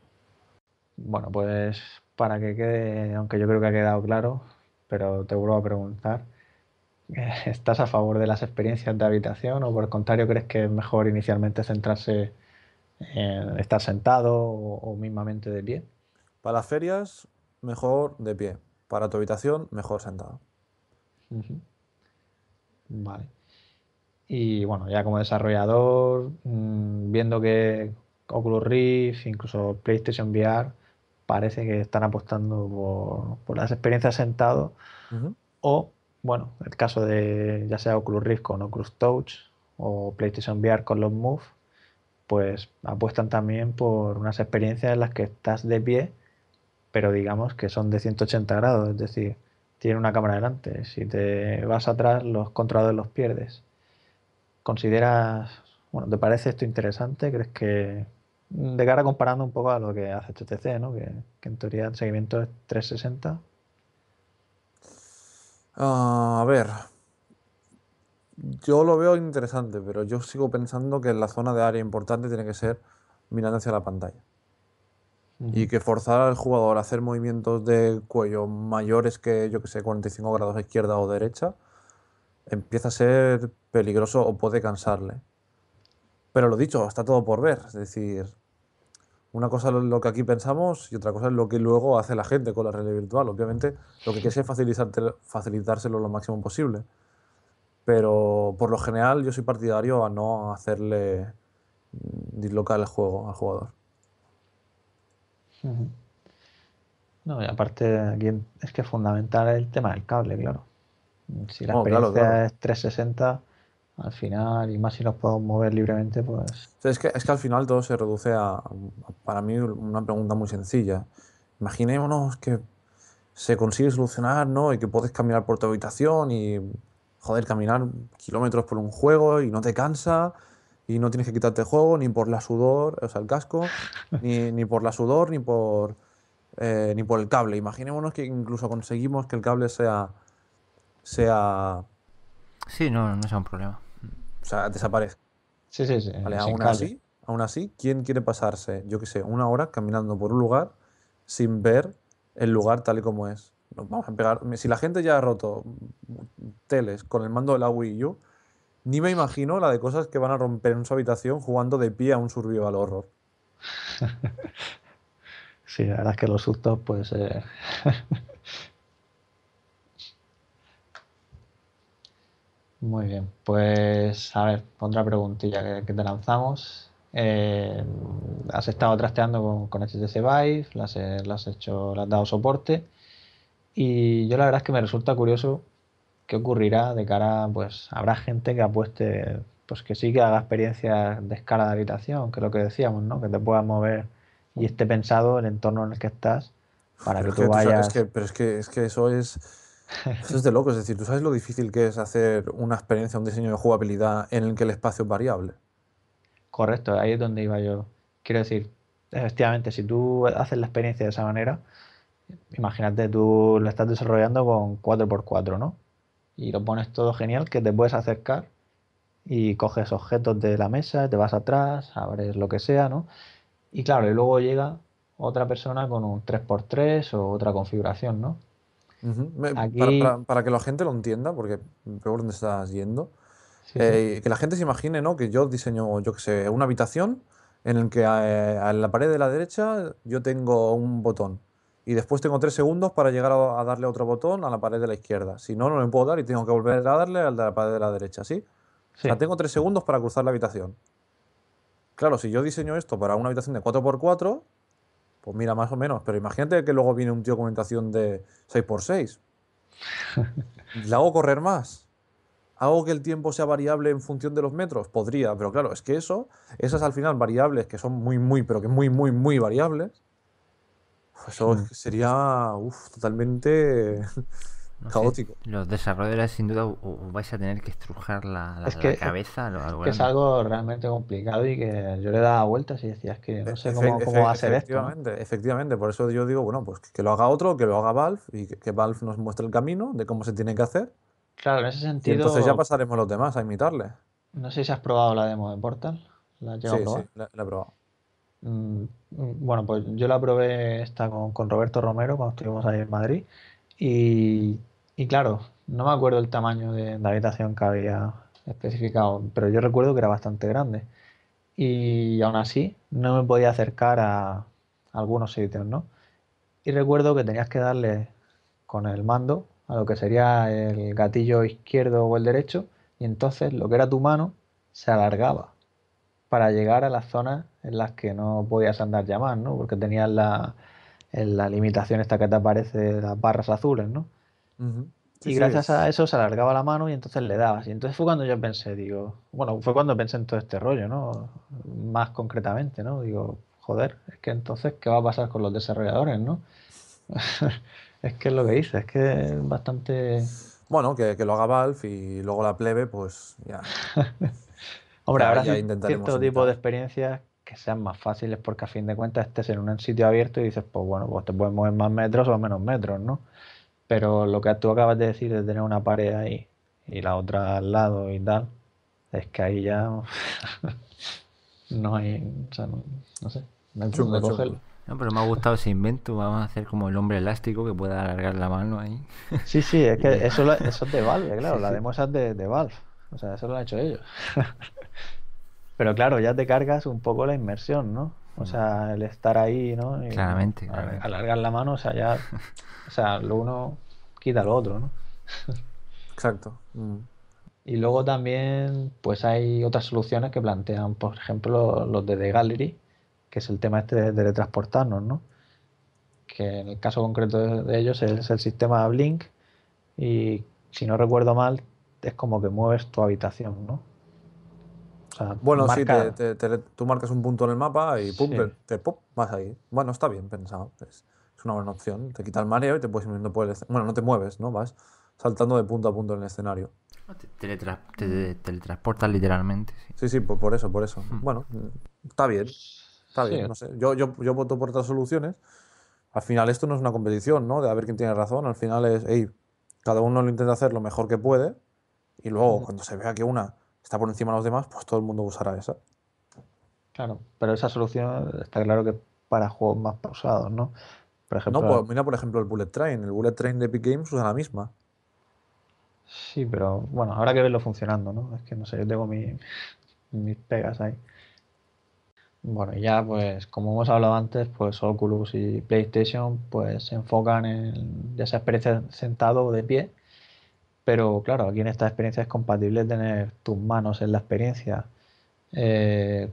Bueno, pues para que quede, aunque yo creo que ha quedado claro, pero te vuelvo a preguntar, ¿estás a favor de las experiencias de habitación o por el contrario crees que es mejor inicialmente centrarse en estar sentado o mismamente de pie? Para las ferias, mejor de pie. Para tu habitación, mejor sentado. Uh-huh. Vale. Y bueno, ya como desarrollador, viendo que Oculus Rift, incluso PlayStation VR, parece que están apostando por las experiencias sentado. O, bueno, el caso de ya sea Oculus Rift con Oculus Touch o PlayStation VR con los Move, pues apuestan también por unas experiencias en las que estás de pie, pero digamos que son de 180 grados, es decir, tiene una cámara delante. Si te vas atrás, los controladores los pierdes. ¿Consideras, bueno, te parece esto interesante? ¿Crees que, de cara comparando un poco a lo que hace HTC, ¿no? Que en teoría el seguimiento es 360. A ver, yo lo veo interesante, pero yo sigo pensando que la zona de área importante tiene que ser mirando hacia la pantalla. Y que forzar al jugador a hacer movimientos de cuello mayores que, yo que sé, 45 grados a izquierda o derecha, empieza a ser peligroso o puede cansarle. Pero lo dicho, está todo por ver. Es decir, una cosa es lo que aquí pensamos y otra cosa es lo que luego hace la gente con la realidad virtual. Obviamente lo que quieres es facilitárselo lo máximo posible. Pero por lo general yo soy partidario a no hacerle dislocar el juego al jugador. No, y aparte aquí es que es fundamental el tema del cable, claro. Si la experiencia es 360, al final, y más si los podemos mover libremente, pues... O sea, es que al final todo se reduce a, para mí, una pregunta muy sencilla. Imaginémonos que se consigue solucionar, ¿no? Y que puedes caminar por tu habitación y, joder, caminar kilómetros por un juego y no te cansa y no tienes que quitarte el juego ni por la sudor, o sea, el casco, ni por la sudor, ni por el cable. Imaginémonos que incluso conseguimos que el cable sea... Sí, no sea un problema. O sea, desaparezca. Sí. Vale, aún así, ¿quién quiere pasarse, yo qué sé, una hora caminando por un lugar sin ver el lugar tal y como es? Vamos a pegar. Si la gente ya ha roto teles con el mando de la Wii U, ni me imagino la de cosas que van a romper en su habitación jugando de pie a un survival horror. Sí, la verdad es que los sustos, pues... Muy bien, pues a ver, otra preguntilla que te lanzamos. Has estado trasteando con HTC Vive, le has dado soporte, y yo la verdad es que me resulta curioso qué ocurrirá de cara, pues habrá gente que apueste, pues que sí que haga experiencias de escala de habitación, que es lo que decíamos, ¿no? Que te puedas mover y esté pensado el entorno en el que estás para que tú vayas... Pero es que eso es... Eso es de loco, es decir, ¿tú sabes lo difícil que es hacer una experiencia, un diseño de jugabilidad en el que el espacio es variable? Correcto, ahí es donde iba yo. Quiero decir, efectivamente, si tú haces la experiencia de esa manera, imagínate, tú lo estás desarrollando con 4x4, ¿no? Y lo pones todo genial, que te puedes acercar y coges objetos de la mesa, te vas atrás, abres lo que sea, ¿no? Y claro, y luego llega otra persona con un 3x3 o otra configuración, ¿no? Aquí... para que la gente lo entienda, porque veo dónde estás yendo, sí. Que la gente se imagine, ¿no? Que yo diseño, yo que sé, una habitación en la que a la pared de la derecha yo tengo un botón y después tengo 3 segundos para llegar a darle otro botón a la pared de la izquierda. Si no, no le puedo dar y tengo que volver a darle al de la pared de la derecha, ¿sí? O sea, tengo 3 segundos para cruzar la habitación. Claro, si yo diseño esto para una habitación de 4x4, pues mira, más o menos. Pero imagínate que luego viene un tío con orientación de 6x6. ¿La hago correr más? ¿Hago que el tiempo sea variable en función de los metros? Podría, pero claro, es que esas al final variables que son muy variables, pues eso sería totalmente caótico. Sí, los desarrolladores sin duda os vais a tener que estrujar la cabeza. Es que es algo realmente complicado y que yo le daba vueltas y decía, es que no sé cómo va a ser esto, ¿no? Efectivamente, por eso yo digo, bueno, pues que lo haga otro, que lo haga Valve y que Valve nos muestre el camino de cómo se tiene que hacer. Claro, en ese sentido... Y entonces ya pasaremos los demás a imitarle. No sé si has probado la demo de Portal. ¿La has llegado a probar? Sí, la he probado. Bueno, pues yo la probé esta con Roberto Romero cuando estuvimos ahí en Madrid y claro, no me acuerdo el tamaño de la habitación que había especificado, pero yo recuerdo que era bastante grande. Y aún así, no me podía acercar a algunos sitios, ¿no? Y recuerdo que tenías que darle con el mando a lo que sería el gatillo izquierdo o el derecho y entonces lo que era tu mano se alargaba para llegar a las zonas en las que no podías andar ya más, ¿no? Porque tenías la limitación esta que te aparece de las barras azules, ¿no? Uh-huh. Sí, y gracias a eso se alargaba la mano y entonces le dabas. Y entonces fue cuando yo pensé, fue cuando pensé en todo este rollo, ¿no? Más concretamente, ¿no? Digo, joder, es que entonces, ¿qué va a pasar con los desarrolladores, no? Es que es lo que hice, es que es bastante... Bueno, que lo haga Valve y luego la plebe, pues ya... Hombre, ahora ya intentaremos cierto tipo de experiencias que sean más fáciles porque a fin de cuentas estés en un sitio abierto y dices, pues bueno, pues te puedes mover más metros o menos metros, ¿no? Pero lo que tú acabas de decir de tener una pared ahí y la otra al lado y tal, es que ahí ya no hay, o sea, no sé, no hay chungo de cogerlo. No, pero me ha gustado ese invento, vamos a hacer como el hombre elástico que pueda alargar la mano ahí. Sí, sí, es que eso es de Valve, claro, sí, sí. La demo es de Valve, o sea, eso lo han hecho ellos. Pero claro, ya te cargas un poco la inmersión, ¿no? O sea, el estar ahí, ¿no? Y claramente. Alargar la mano, o sea, ya... O sea, lo uno quita lo otro, ¿no? Exacto. Mm. Y luego también, pues hay otras soluciones que plantean, por ejemplo, los de The Gallery, que es el tema este de teletransportarnos, ¿no? Que en el caso concreto de ellos es el sistema Blink y, si no recuerdo mal, es como que mueves tu habitación, ¿no? O sea, bueno, marca... sí, tú marcas un punto en el mapa y pum, sí. Vas ahí. Bueno, está bien pensado. Es una buena opción. Te quita el mareo y te puedes ir moviendo por el escenario. Bueno, no te mueves, ¿no? Vas saltando de punto a punto en el escenario. Te teletransportas literalmente. Sí, sí, pues por eso. Mm. Bueno, está bien. Está bien, sí. No sé. Yo voto por otras soluciones. Al final esto no es una competición, ¿no? De a ver quién tiene razón. Al final es, cada uno lo intenta hacer lo mejor que puede y luego cuando se vea que una está por encima de los demás, pues todo el mundo usará esa. Claro, pero esa solución está claro que para juegos más pausados, ¿no? Por ejemplo, mira, por ejemplo, el Bullet Train. El Bullet Train de Epic Games usa la misma. Sí, pero bueno, habrá que verlo funcionando, ¿no? Es que no sé, yo tengo mis pegas ahí. Bueno, y ya pues, como hemos hablado antes, pues Oculus y PlayStation pues se enfocan en ya sea experiencia sentado o de pie. Pero claro, aquí en esta experiencia es compatible tener tus manos en la experiencia. ¿Qué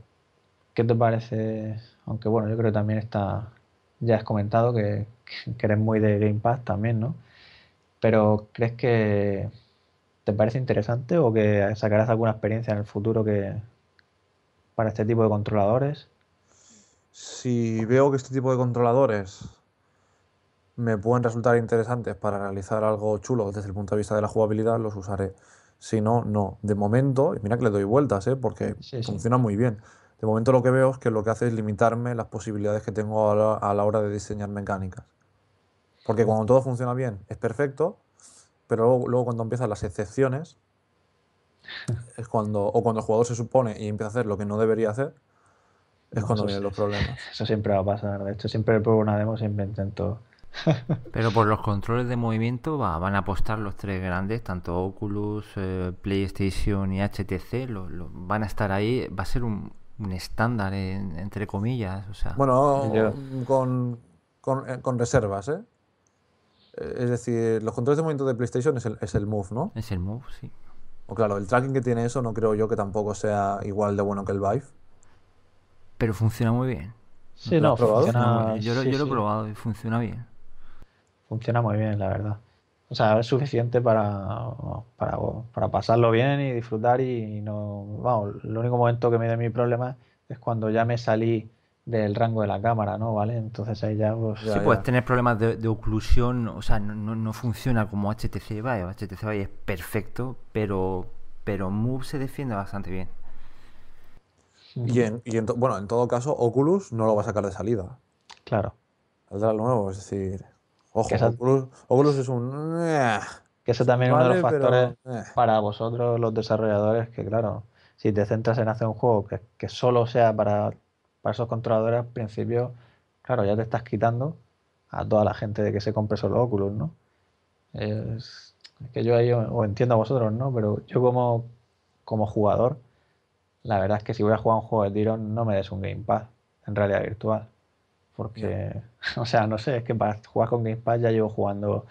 te parece? Aunque bueno, yo creo que también está... Ya has comentado que eres muy de Game Pass también, ¿no? Pero ¿crees que te parece interesante o que sacarás alguna experiencia en el futuro que para este tipo de controladores? Si veo que este tipo de controladores me pueden resultar interesantes para realizar algo chulo desde el punto de vista de la jugabilidad, los usaré. Si no, no. De momento, y mira que le doy vueltas, porque sí, funciona muy bien. De momento lo que veo es que lo que hace es limitarme las posibilidades que tengo a la hora de diseñar mecánicas. Porque cuando todo funciona bien es perfecto, pero luego cuando empiezan las excepciones, es cuando el jugador se supone y empieza a hacer lo que no debería hacer, es cuando vienen los problemas. Eso siempre va a pasar. De hecho, siempre pruebo una demo, siempre intento... Pero por los controles de movimiento van a apostar los tres grandes, tanto Oculus, PlayStation y HTC, van a estar ahí, va a ser un estándar, entre comillas. O sea, bueno, con reservas, ¿eh? Es decir, los controles de movimiento de PlayStation es el Move, ¿no? Es el Move, sí. O claro, el tracking que tiene eso no creo yo que tampoco sea igual de bueno que el Vive. Pero funciona muy bien. Sí, no, funciona. Yo lo he probado y funciona bien. Funciona muy bien, la verdad. O sea, es suficiente para pasarlo bien y disfrutar y no... Vamos, el único momento que me da mi problema es cuando ya me salí del rango de la cámara, ¿no? ¿Vale? Entonces ahí ya... Pues, puedes tener problemas de oclusión, o sea, no funciona como HTC Vive. HTC Vive es perfecto, pero Move se defiende bastante bien. Y en todo caso, Oculus no lo va a sacar de salida. Claro. Saldrá lo nuevo, es decir... Ojo, Oculus es un... Que eso también es uno de los factores para vosotros, los desarrolladores, que claro, si te centras en hacer un juego que solo sea para esos controladores, al principio, claro, ya te estás quitando a toda la gente de que se compre solo Oculus, ¿no? Es que yo ahí os entiendo a vosotros, ¿no? Pero yo como jugador, la verdad es que si voy a jugar un juego de tiro, no me des un Game Pass en realidad virtual. Porque, o sea, no sé, es que para jugar con Game Pass ya llevo jugando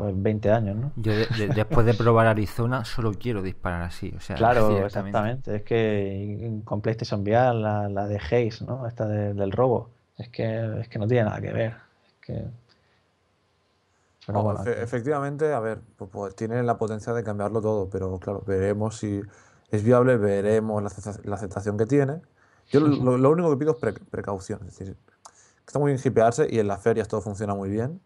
pues 20 años, ¿no? Yo después de probar Arizona solo quiero disparar así, o sea... Claro, exactamente. Es que con PlayStation VR, la de Hayes, ¿no? Esta del robo, es que no tiene nada que ver. Es que... Pero bueno, efectivamente, a ver, pues tiene la potencia de cambiarlo todo, pero claro, veremos si es viable, veremos la aceptación que tiene. Yo lo único que pido es precaución, es decir, está muy bien hipearse y en las ferias todo funciona muy bien,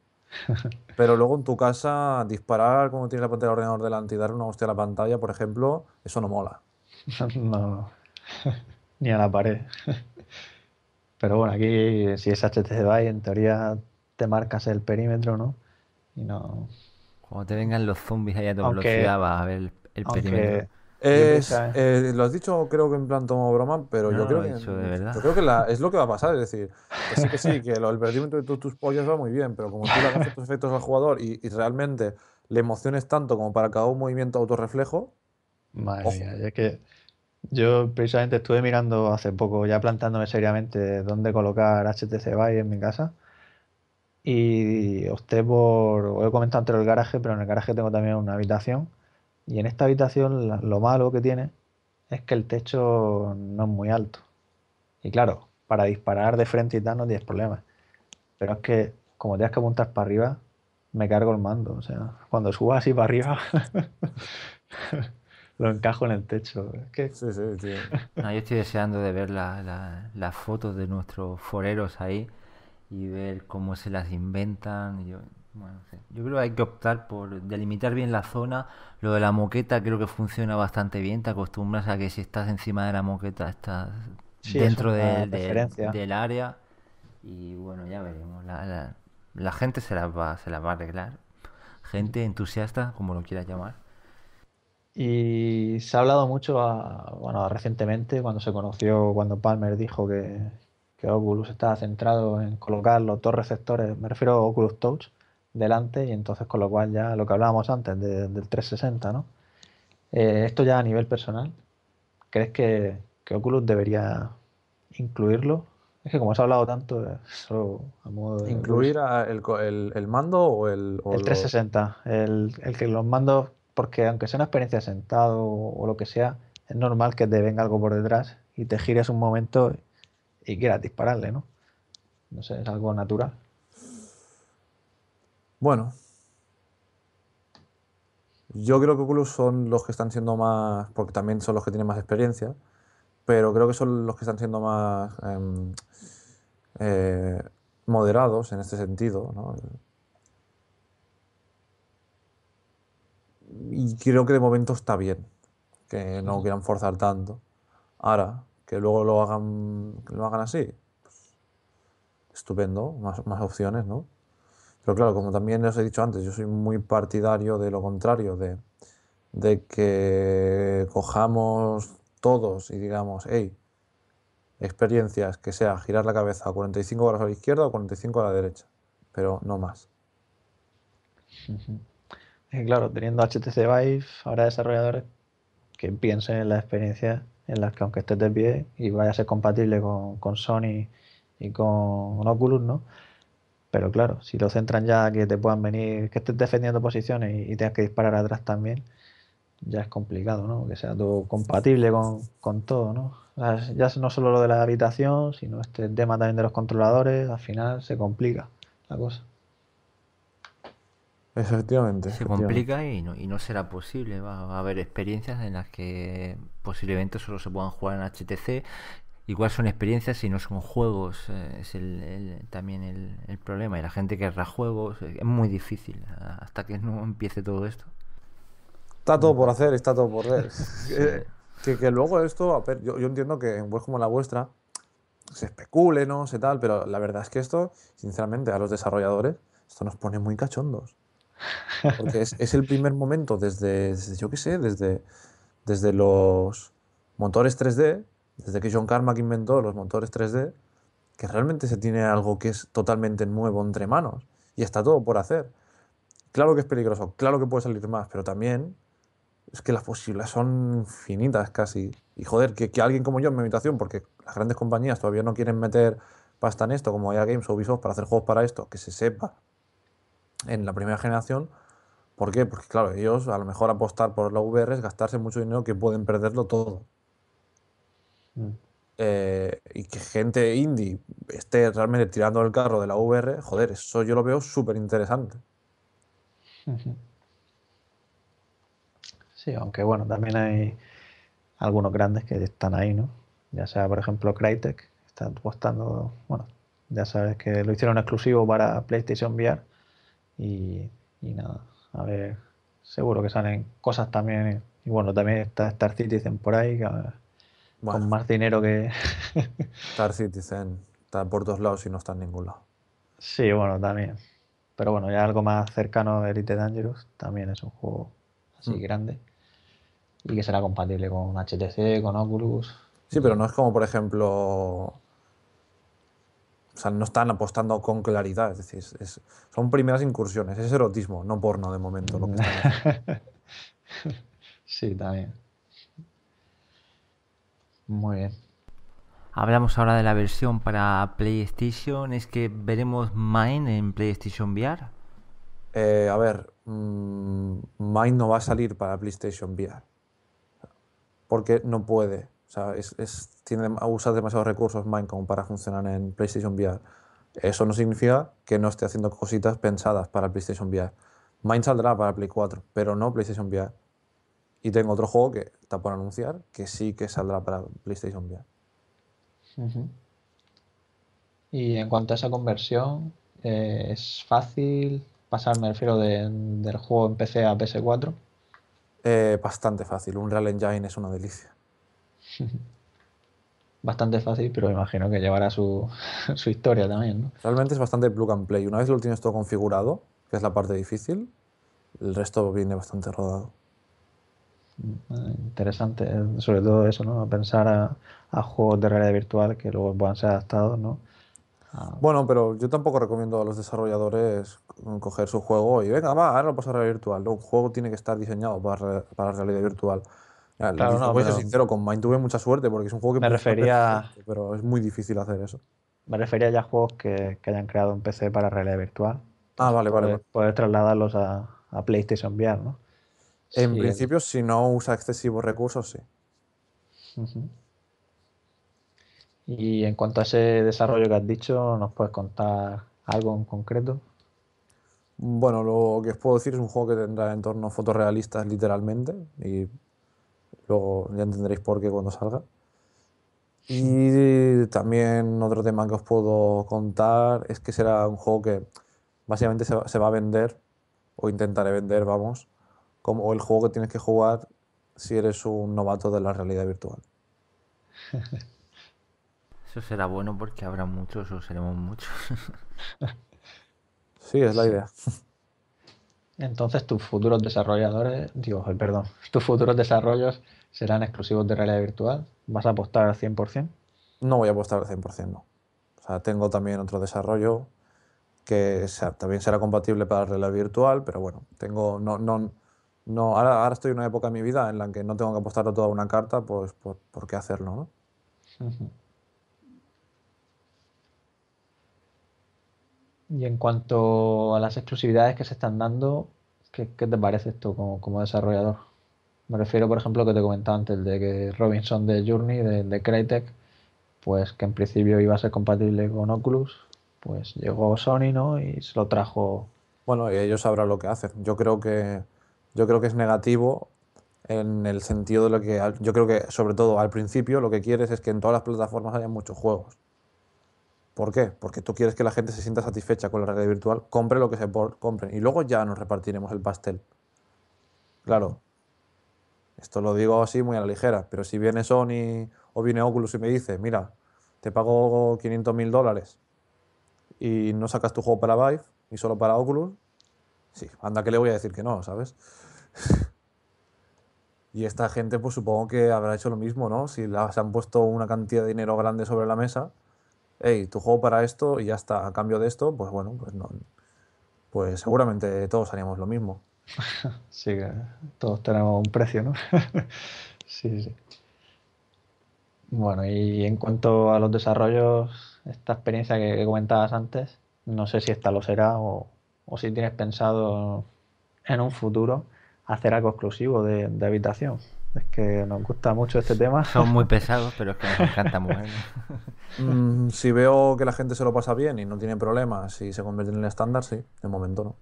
pero luego en tu casa disparar cuando tienes la pantalla del ordenador delante y darle una hostia a la pantalla, por ejemplo, eso no mola. No, ni a la pared. Pero bueno, aquí si es HTC Vive, en teoría te marcas el perímetro, ¿no? Y no... Cuando te vengan los zombies ahí a tu velocidad vas a ver el perímetro. Lo has dicho, creo que en plan tomo broma, pero no, yo creo que es lo que va a pasar. Es decir, que el perdimiento de tus pollas va muy bien, pero como tú le haces tus efectos al jugador y realmente le emociones tanto como para cada un movimiento autorreflejo. Madre mía, es que yo precisamente estuve mirando hace poco, ya plantándome seriamente dónde colocar HTC Vive en mi casa. Y opté por... He comentado antes el garaje, pero en el garaje tengo también una habitación. Y en esta habitación lo malo que tiene es que el techo no es muy alto. Y claro, para disparar de frente y tal no tienes problemas. Pero es que como tienes que apuntar para arriba, me cargo el mando. O sea, cuando subo así para arriba, lo encajo en el techo. Es que... Sí, tío. No, yo estoy deseando de ver las fotos de nuestros foreros ahí. Y ver cómo se las inventan. Yo creo que hay que optar por delimitar bien la zona. Lo de la moqueta creo que funciona bastante bien. Te acostumbras a que si estás encima de la moqueta estás dentro del área. Y bueno, ya veremos. La gente se las va a arreglar. Gente entusiasta, como lo quieras llamar. Y se ha hablado mucho recientemente cuando se conoció, cuando Palmer dijo que Oculus estaba centrado en colocar los dos receptores, me refiero a Oculus Touch, delante, y entonces con lo cual ya lo que hablábamos antes del 360, ¿no? Esto ya a nivel personal, ¿crees que Oculus debería incluirlo? Es que como se ha hablado tanto, solo a modo de... ¿Incluir el mando o el...? O el 360, el que los mandos, porque aunque sea una experiencia sentado o lo que sea, es normal que te venga algo por detrás y te gires un momento... y quieras dispararle, ¿no? No sé, es algo natural. Bueno. Yo creo que Oculus son los que están siendo más... Porque también son los que tienen más experiencia. Pero creo que son los que están siendo más... moderados en este sentido, ¿no? Y creo que de momento está bien. Que no quieran forzar tanto. Ahora... que luego lo hagan así, pues, estupendo, más opciones, ¿no? Pero claro, como también os he dicho antes, yo soy muy partidario de lo contrario, de que cojamos todos y digamos, hey, experiencias que sea girar la cabeza 45 grados a la izquierda o 45 a la derecha, pero no más. Claro, teniendo HTC Vive, habrá desarrolladores que piensen en la experiencia en las que aunque estés de pie y vaya a ser compatible con Sony y con Oculus, ¿no? Pero claro, si lo centran ya que te puedan venir, que estés defendiendo posiciones y tengas que disparar atrás también, ya es complicado, ¿no? Que sea todo compatible con todo, ¿no? O sea, ya no solo lo de la habitación, sino este tema también de los controladores, al final se complica la cosa. Efectivamente. Se complica y no será posible. Va a haber experiencias en las que posiblemente solo se puedan jugar en HTC. Igual son experiencias y no son juegos. Es también el problema. Y la gente querrá juegos. Es muy difícil hasta que no empiece todo esto. Está todo por hacer, está todo por ver. que luego esto... A ver, yo entiendo que en webs como la vuestra se especule, no sé tal, pero la verdad es que esto, sinceramente, a los desarrolladores esto nos pone muy cachondos. Porque es el primer momento desde los motores 3D, desde que John Carmack inventó los motores 3D, que realmente se tiene algo que es totalmente nuevo entre manos y está todo por hacer. Claro que es peligroso, claro que puede salir más, pero también es que las posibilidades son infinitas casi. Y joder, que alguien como yo en mi habitación, porque las grandes compañías todavía no quieren meter pasta en esto, como EA Games o Ubisoft, para hacer juegos para esto, que se sepa en la primera generación, ¿Por qué? Porque claro, ellos a lo mejor apostar por la VR es gastarse mucho dinero que pueden perderlo todo. Y que gente indie esté realmente tirando el carro de la VR, joder, eso yo lo veo súper interesante. Sí, aunque bueno, también hay algunos grandes que están ahí, ¿no? Ya sea, por ejemplo, Crytek, está apostando, bueno, ya sabes que lo hicieron exclusivo para PlayStation VR y nada, a ver, seguro que salen cosas también. Y bueno, también está Star Citizen por ahí, que, bueno, con más dinero que... Star Citizen está por todos lados y no está en ningún lado. Sí, bueno, también. Pero bueno, ya algo más cercano, Elite Dangerous, también es un juego así grande y que será compatible con HTC, con Oculus... Sí, pero no es como, por ejemplo, o sea, no están apostando con claridad, es decir, son primeras incursiones, es erotismo, no porno de momento lo que están haciendo. Sí, también. Muy bien. Hablamos ahora de la versión para PlayStation, es que veremos Mind en PlayStation VR. A ver, Mind no va a salir para PlayStation VR, porque no puede. O sea, tiende a usar demasiados recursos Mind como para funcionar en PlayStation VR. Eso no significa que no esté haciendo cositas pensadas para PlayStation VR. Mind saldrá para Play 4, pero no PlayStation VR. Y tengo otro juego que está por anunciar que sí que saldrá para PlayStation VR. Uh-huh. Y en cuanto a esa conversión, ¿es fácil pasar, me refiero, del juego en PC a PS4? Bastante fácil. Unreal Engine es una delicia. Bastante fácil, pero me imagino que llevará su historia también, ¿no? Realmente es bastante plug and play. Una vez lo tienes todo configurado, que es la parte difícil, el resto viene bastante rodado. Interesante, sobre todo eso, ¿no? Pensar a juegos de realidad virtual que luego puedan ser adaptados, ¿no? Bueno, pero yo tampoco recomiendo a los desarrolladores coger su juego y venga, va, ahora lo paso a realidad virtual. No, un juego tiene que estar diseñado para realidad virtual. Claro, no, voy a ser sincero, con Mind tuve mucha suerte porque es un juego que me refería, pero es muy difícil hacer eso. Me refería ya a juegos que hayan creado en PC para realidad virtual. Ah, vale. Poder trasladarlos a PlayStation VR, ¿no? En principio, si no usa excesivos recursos, sí. Uh-huh. Y en cuanto a ese desarrollo que has dicho, ¿nos puedes contar algo en concreto? Bueno, lo que os puedo decir es un juego que tendrá entornos fotorrealistas literalmente y... Luego ya entenderéis por qué cuando salga. Y también otro tema que os puedo contar es que será un juego que básicamente se va a vender, o intentaré vender, vamos, como el juego que tienes que jugar si eres un novato de la realidad virtual. Eso será bueno porque habrá muchos o seremos muchos. Sí, es la idea. Entonces tus futuros desarrollos serán exclusivos de realidad virtual. ¿Vas a apostar al 100%? No voy a apostar al 100%, no. O sea, tengo también otro desarrollo que también será compatible para realidad virtual, pero bueno, ahora estoy en una época de mi vida en la que no tengo que apostar toda una carta, pues por qué hacerlo, ¿no? Uh-huh. Y en cuanto a las exclusividades que se están dando, ¿qué te parece esto como desarrollador? Me refiero, por ejemplo, que te comentaba antes de que Robinson de Journey, de Crytek, pues que en principio iba a ser compatible con Oculus, pues llegó Sony, ¿no? Y se lo trajo... Bueno, y ellos sabrán lo que hacen. Yo creo que es negativo en el sentido de lo que... Yo creo que, sobre todo al principio, lo que quieres es que en todas las plataformas haya muchos juegos. ¿Por qué? Porque tú quieres que la gente se sienta satisfecha con la realidad virtual, compre lo que se compren y luego ya nos repartiremos el pastel. Claro, esto lo digo así muy a la ligera, pero si viene Sony o viene Oculus y me dice, mira, te pago $500.000 y no sacas tu juego para Vive y solo para Oculus, sí, anda que le voy a decir que no, ¿sabes? Y esta gente pues supongo que habrá hecho lo mismo, ¿no? Si se han puesto una cantidad de dinero grande sobre la mesa... Hey, tu juego para esto y ya está, a cambio de esto, pues bueno, pues no. Pues seguramente todos haríamos lo mismo. Sí, todos tenemos un precio, ¿no? Sí. Bueno, y en cuanto a los desarrollos, esta experiencia que comentabas antes, no sé si esta lo será o si tienes pensado en un futuro hacer algo exclusivo de habitación. Es que nos gusta mucho este tema. Son muy pesados, pero es que nos encanta movernos. Si veo que la gente se lo pasa bien y no tiene problemas y se convierte en el estándar, sí. De momento no.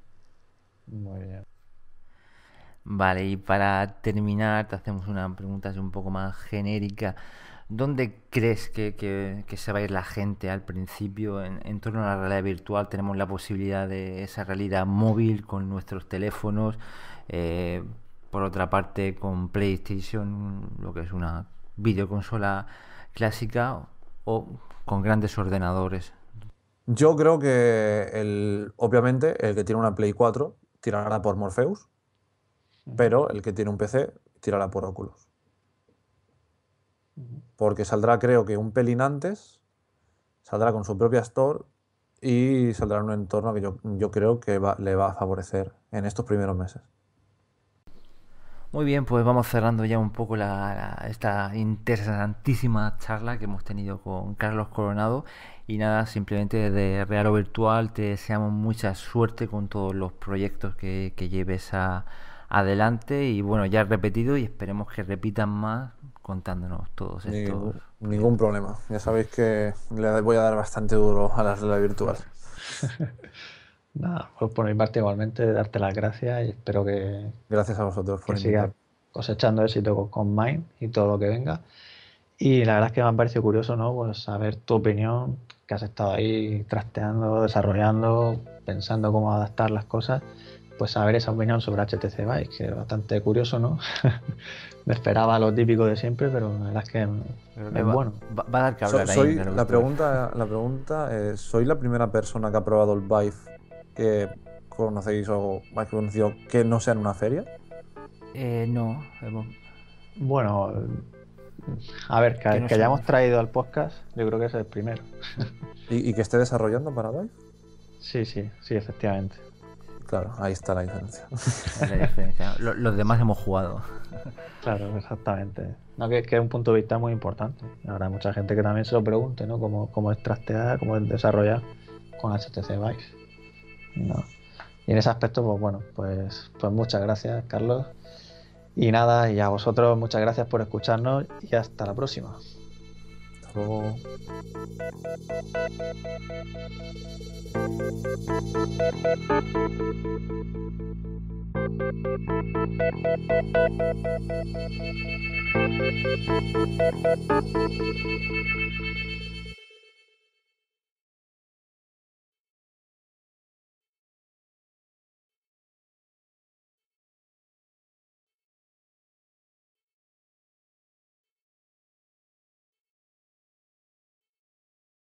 Muy bien. Vale, y para terminar te hacemos una pregunta así un poco más genérica. ¿Dónde crees que se va a ir la gente al principio? En torno a la realidad virtual tenemos la posibilidad de esa realidad móvil con nuestros teléfonos. Por otra parte, con PlayStation, lo que es una videoconsola clásica, o con grandes ordenadores. Yo creo que obviamente el que tiene una Play 4 tirará por Morpheus, pero el que tiene un PC tirará por Oculus. Porque saldrá, creo que un pelín antes, saldrá con su propia Store y saldrá en un entorno que yo creo que le va a favorecer en estos primeros meses. Muy bien, pues vamos cerrando ya un poco esta interesantísima charla que hemos tenido con Carlos Coronado. Y nada, simplemente desde Real o Virtual te deseamos mucha suerte con todos los proyectos que lleves adelante. Y bueno, ya has repetido y esperemos que repitan más contándonos todos estos. Ningún problema, ya sabéis que le voy a dar bastante duro a la realidad virtual. Nada, pues por mi parte igualmente darte las gracias y espero que... Gracias a vosotros por sigas cosechando éxito con MIND y todo lo que venga. Y la verdad es que me ha parecido curioso, ¿no? Pues saber tu opinión, que has estado ahí trasteando, desarrollando, pensando cómo adaptar las cosas, pues saber esa opinión sobre HTC Vive, que es bastante curioso, ¿no? Me esperaba lo típico de siempre, pero la verdad es que es bueno. Va a dar que hablar ahí. La pregunta es, ¿soy la primera persona que ha probado el Vive que conocéis o más que conocido que no sea en una feria? No. Bueno, a ver, que hayamos traído al podcast, yo creo que es el primero. ¿Y que esté desarrollando para Vive? Sí, efectivamente. Claro, ahí está la diferencia. Los demás hemos jugado. Claro, exactamente. No, que es un punto de vista muy importante. Habrá mucha gente que también se lo pregunte, ¿no? Cómo es trastear, cómo es desarrollar con HTC Vive. No. Y en ese aspecto, pues bueno, pues muchas gracias, Carlos. Y nada, y a vosotros muchas gracias por escucharnos y hasta la próxima. Hasta luego.